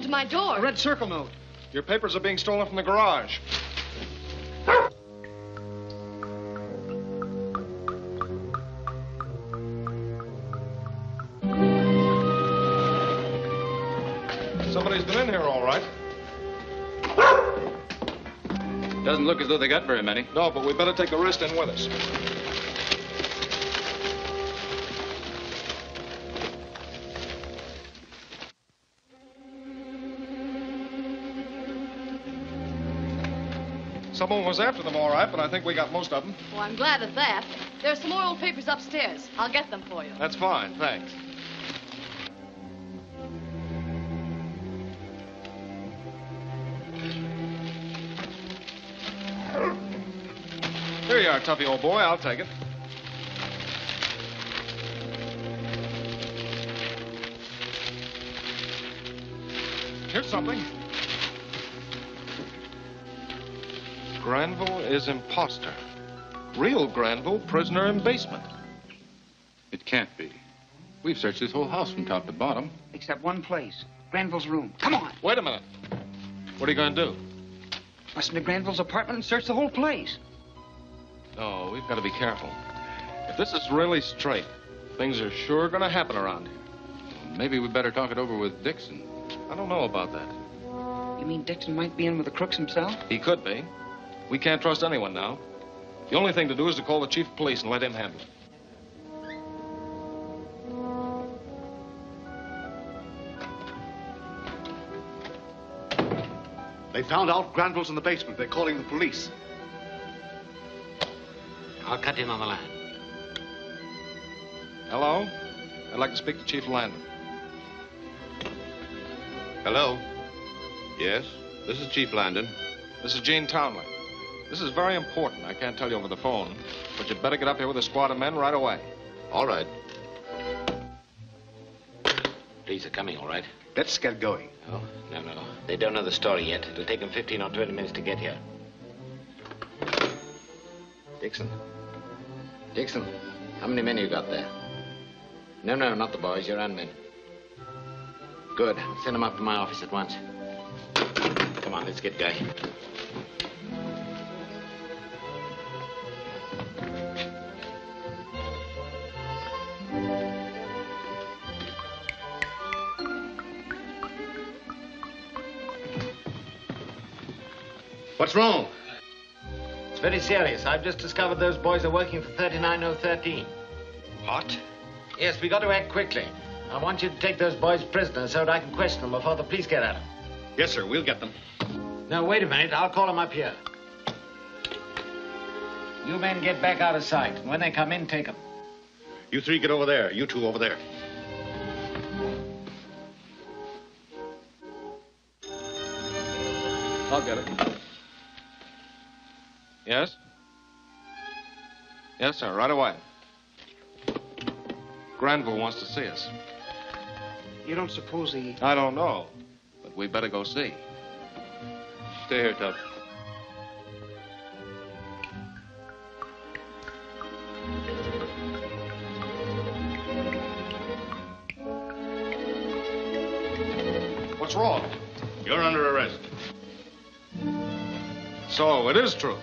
My door. A red circle note. Your papers are being stolen from the garage. Somebody's been in here, all right. Doesn't look as though they got very many. No, but we better take the rest in with us. Someone was after them, all right, but I think we got most of them. Well, I'm glad of that. There's some more old papers upstairs. I'll get them for you. That's fine, thanks. Here you are, Tuffy, old boy. I'll take it. Here's something. Granville is imposter. Real Granville, prisoner in basement. It can't be. We've searched this whole house from top to bottom. Except one place, Granville's room. Come on. Wait a minute. What are you going to do? Bust into Granville's apartment and search the whole place. Oh, we've got to be careful. If this is really straight, things are sure going to happen around here. Well, maybe we better talk it over with Dixon. I don't know about that. You mean Dixon might be in with the crooks himself? He could be. We can't trust anyone now. The only thing to do is to call the chief of police and let him handle it. They found out Granville's in the basement. They're calling the police. I'll cut in on the line. Hello? I'd like to speak to Chief Landon. Hello? Yes, this is Chief Landon. This is Gene Townley. This is very important. I can't tell you over the phone, but you'd better get up here with a squad of men right away. All right. Police are coming, all right? Let's get going. Oh, no, no. They don't know the story yet. It'll take them fifteen or twenty minutes to get here. Dixon. Dixon, how many men you got there? No, no, not the boys. Your own men. Good. Send them up to my office at once. Come on, let's get going. What's wrong? It's very serious. I've just discovered those boys are working for thirty-nine oh thirteen. What? Yes, we got to act quickly. I want you to take those boys prisoners so that I can question them before the police get at them. Yes, sir. We'll get them. Now, wait a minute. I'll call them up here. You men get back out of sight. And when they come in, take them. You three get over there. You two over there. I'll get it. Yes? Yes, sir. Right away. Granville wants to see us. You don't suppose he... I don't know, but we better go see. Stay here, Tuff. What's wrong? You're under arrest. So, it is true.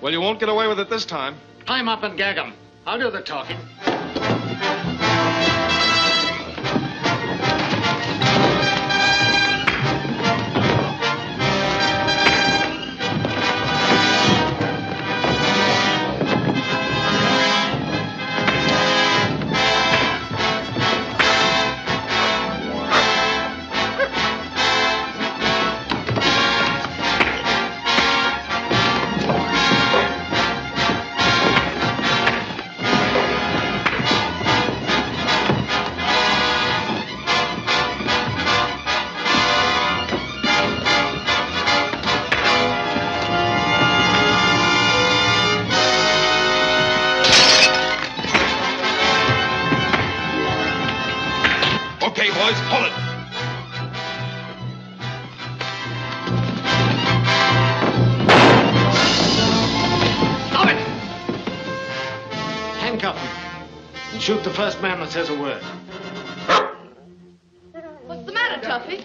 Well, you won't get away with it this time. Climb up and gag him. I'll do the talking. Shoot the first man that says a word. What's the matter, Tuffy?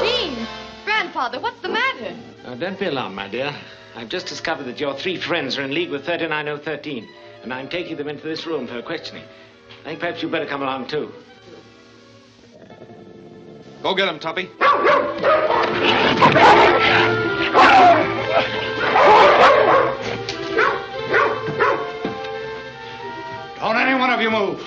Gene, Grandfather, what's the matter? Oh, don't be alarmed, my dear. I've just discovered that your three friends are in league with thirty-nine oh thirteen, and I'm taking them into this room for questioning. I think perhaps you'd better come along, too. Go get him, Tuffy. Don't any one of you move.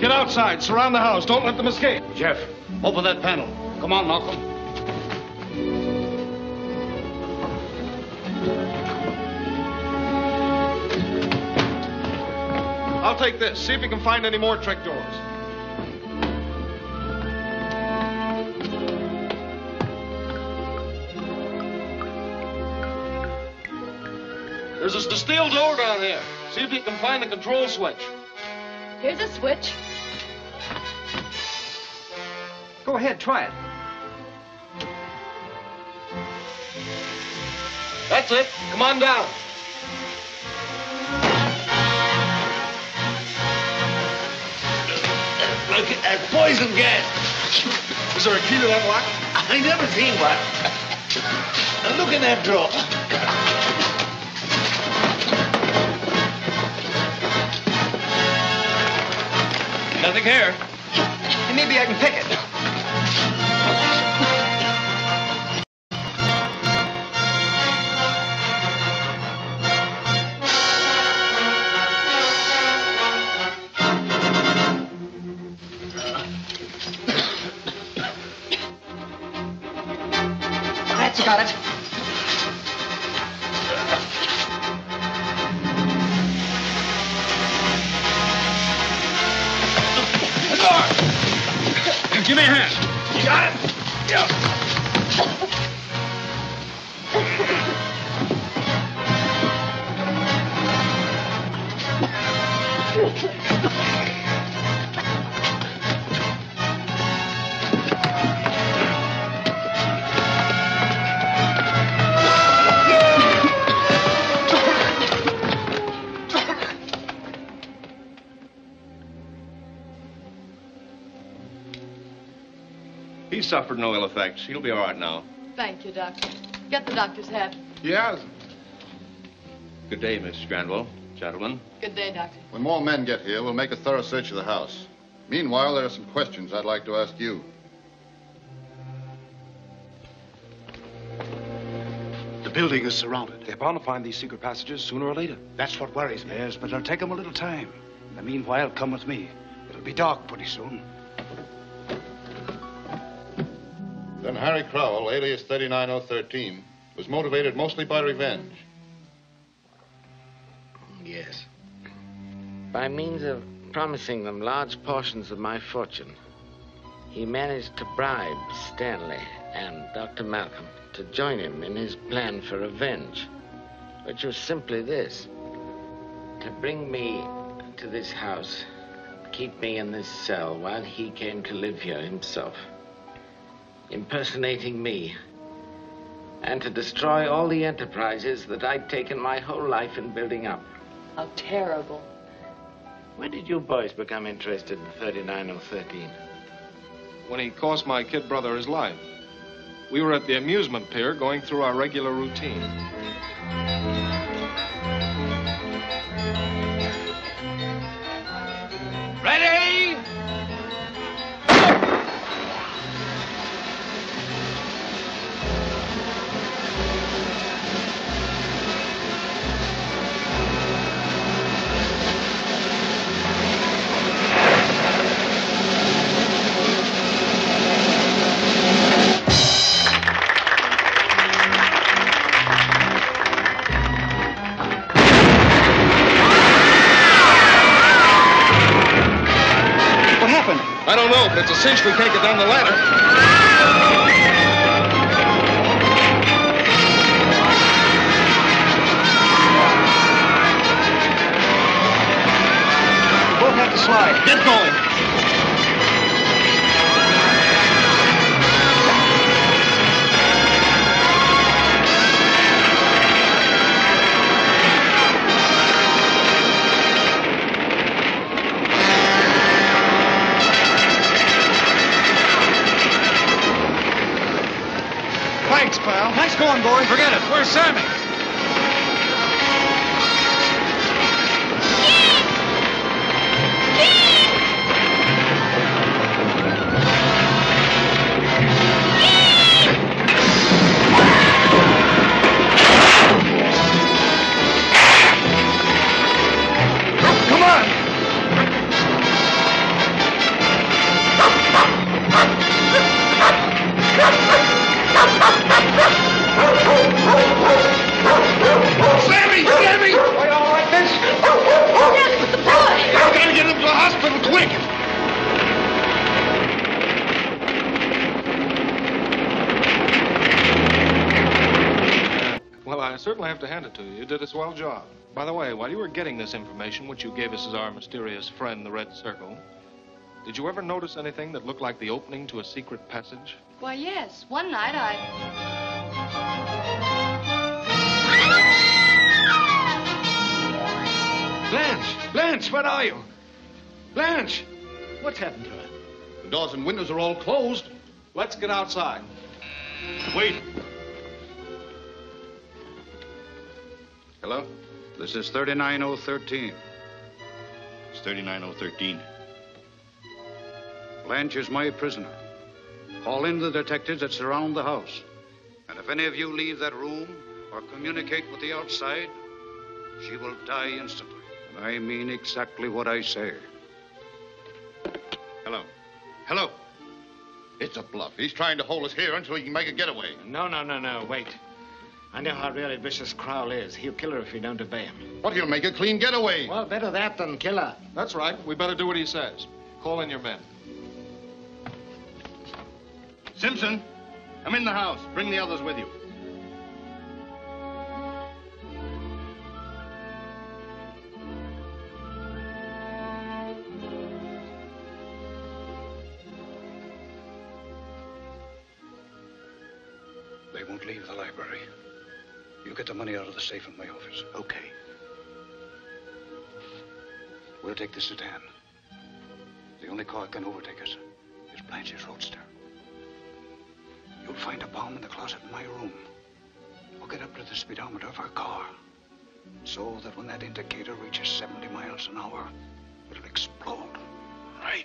Get outside. Surround the house. Don't let them escape. Jeff, open that panel. Come on, Malcolm. I'll take this. See if you can find any more trick doors. There's a steel door down here. See if you can find the control switch. Here's a switch. Go ahead, try it. That's it. Come on down. Look at that poison gas. Is there a key to that lock? I never seen one. Now look in that drawer. Nothing here. Maybe I can pick it. got it. Guard! Give me a hand. You got it? Yeah. He suffered no ill effects. He'll be all right now. Thank you, Doctor. Get the doctor's hat. Yes. Good day, Miss Granville. Gentlemen. Good day, Doctor. When more men get here, we'll make a thorough search of the house. Meanwhile, there are some questions I'd like to ask you. The building is surrounded. They're bound to find these secret passages sooner or later. That's what worries me. Yes, but it'll take them a little time. In the meanwhile, come with me. It'll be dark pretty soon. Then Harry Crowell, alias three nine oh one three, was motivated mostly by revenge. Yes. By means of promising them large portions of my fortune, he managed to bribe Stanley and Doctor Malcolm to join him in his plan for revenge, which was simply this: to bring me to this house, keep me in this cell while he came to live here himself, impersonating me, and to destroy all the enterprises that I'd taken my whole life in building up. How terrible. When did you boys become interested in thirty-nine oh one three? When he cost my kid brother his life. We were at the amusement pier going through our regular routine. Ready? It's a cinch we can't get down the ladder. We both have to slide. Get going. Thanks, pal. Nice going, boy. Forget it. Where's Sammy? Well job. By the way, while you were getting this information, which you gave us as our mysterious friend, the Red Circle, did you ever notice anything that looked like the opening to a secret passage? Why, yes. One night I... Blanche! Blanche, where are you? Blanche! What's happened to her? The doors and windows are all closed. Let's get outside. Wait. Hello? This is three nine oh one three. It's three nine oh one three. Blanche is my prisoner. Call in the detectives that surround the house. And if any of you leave that room or communicate with the outside, she will die instantly. And I mean exactly what I say. Hello. Hello. It's a bluff. He's trying to hold us here until he can make a getaway. No, no, no, no. Wait. I know how really vicious Crowell is. He'll kill her if we don't obey him. But he'll make a clean getaway. Well, better that than kill her. That's right. We better do what he says. Call in your men. Simpson, I'm in the house. Bring the others with you. They won't leave the library. You get the money out of the safe in my office. Okay. We'll take the sedan. The only car that can overtake us is Blanche's roadster. You'll find a bomb in the closet in my room. We'll get up to the speedometer of our car, so that when that indicator reaches seventy miles an hour, it'll explode. Right.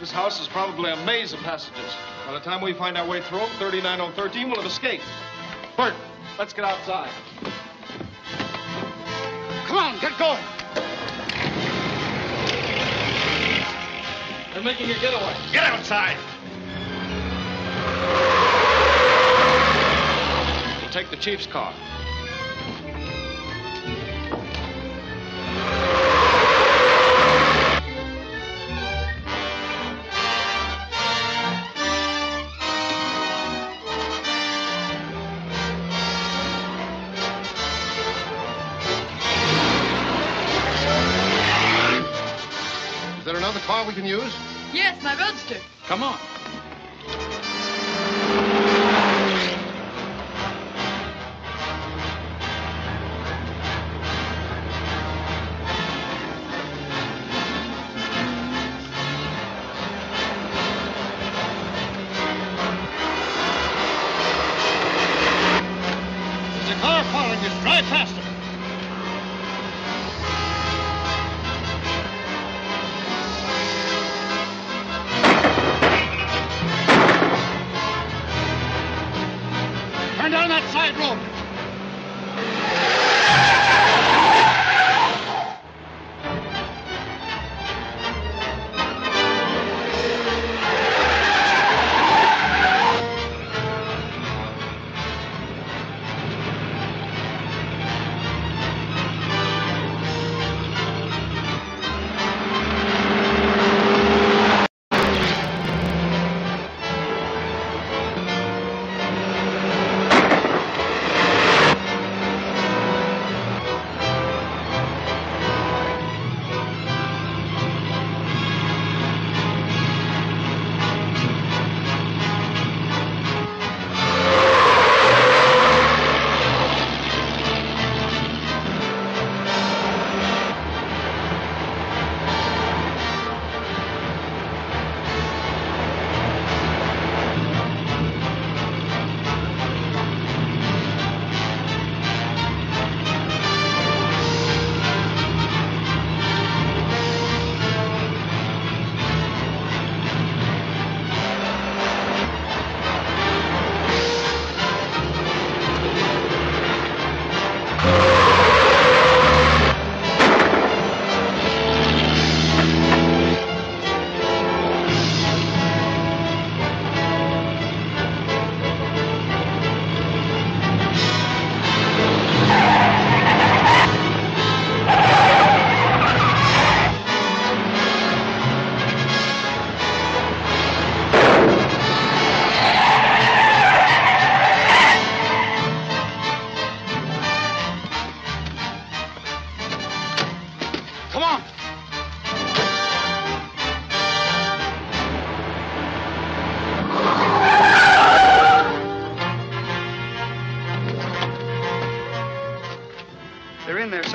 This house is probably a maze of passages. By the time we find our way through them, thirty-nine oh thirteen will have escaped. Bert, let's get outside. Come on, get going. They're making a getaway. Get outside. We'll take the chief's car. We can use? Yes, my roadster. Come on.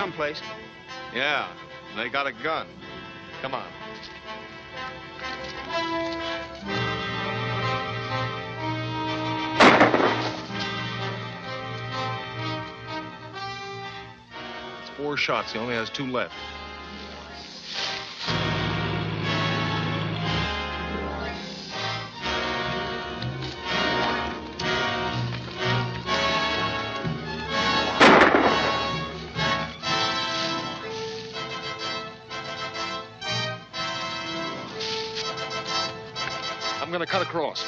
someplace. Yeah, they got a gun. Come on. It's four shots. He only has two left. I'm going to cut across.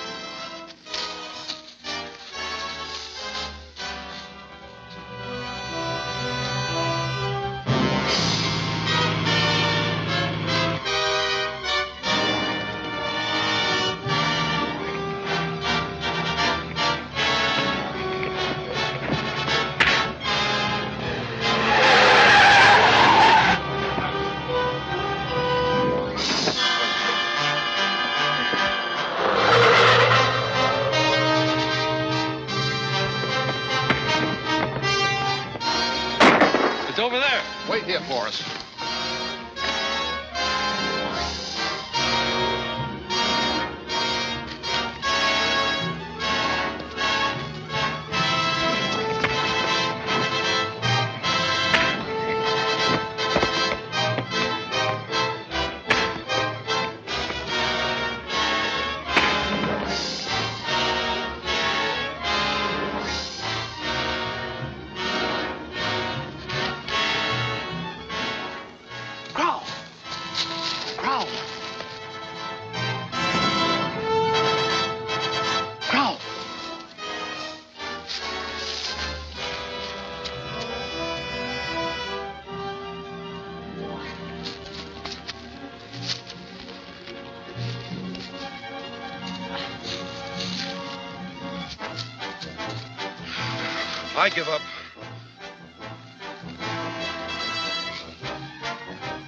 I give up.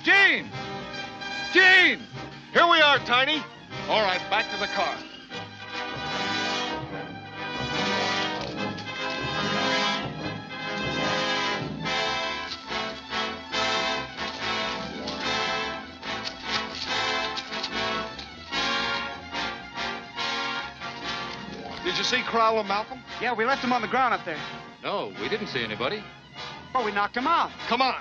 Gene! Gene! Here we are, Tiny. All right, back to the car. Did you see Crowell and Malcolm? Yeah, we left them on the ground up there. No, we didn't see anybody. Oh, we knocked him out. Come on.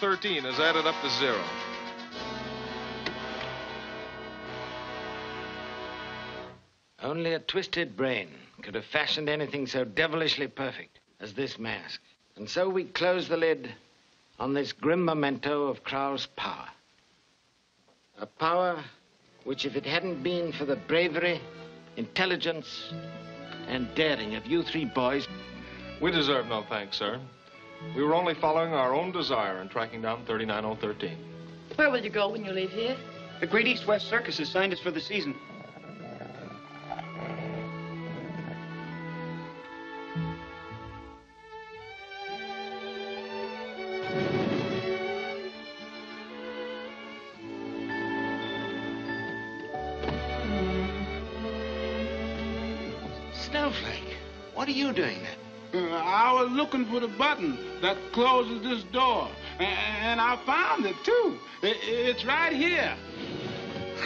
thirteen is added up to zero. Only a twisted brain could have fashioned anything so devilishly perfect as this mask. And so we close the lid on this grim memento of Crowell's power. A power which, if it hadn't been for the bravery, intelligence, and daring of you three boys... We deserve no thanks, sir. We were only following our own desire and tracking down three nine oh one three. Where will you go when you leave here? The Great East West Circus has signed us for the season. Snowflake, what are you doing there? Uh, I was looking for the button that closes this door, and, and I found it, too. It, it's right here.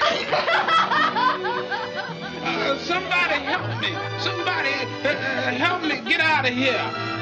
uh, somebody help me. Somebody uh, help me get out of here.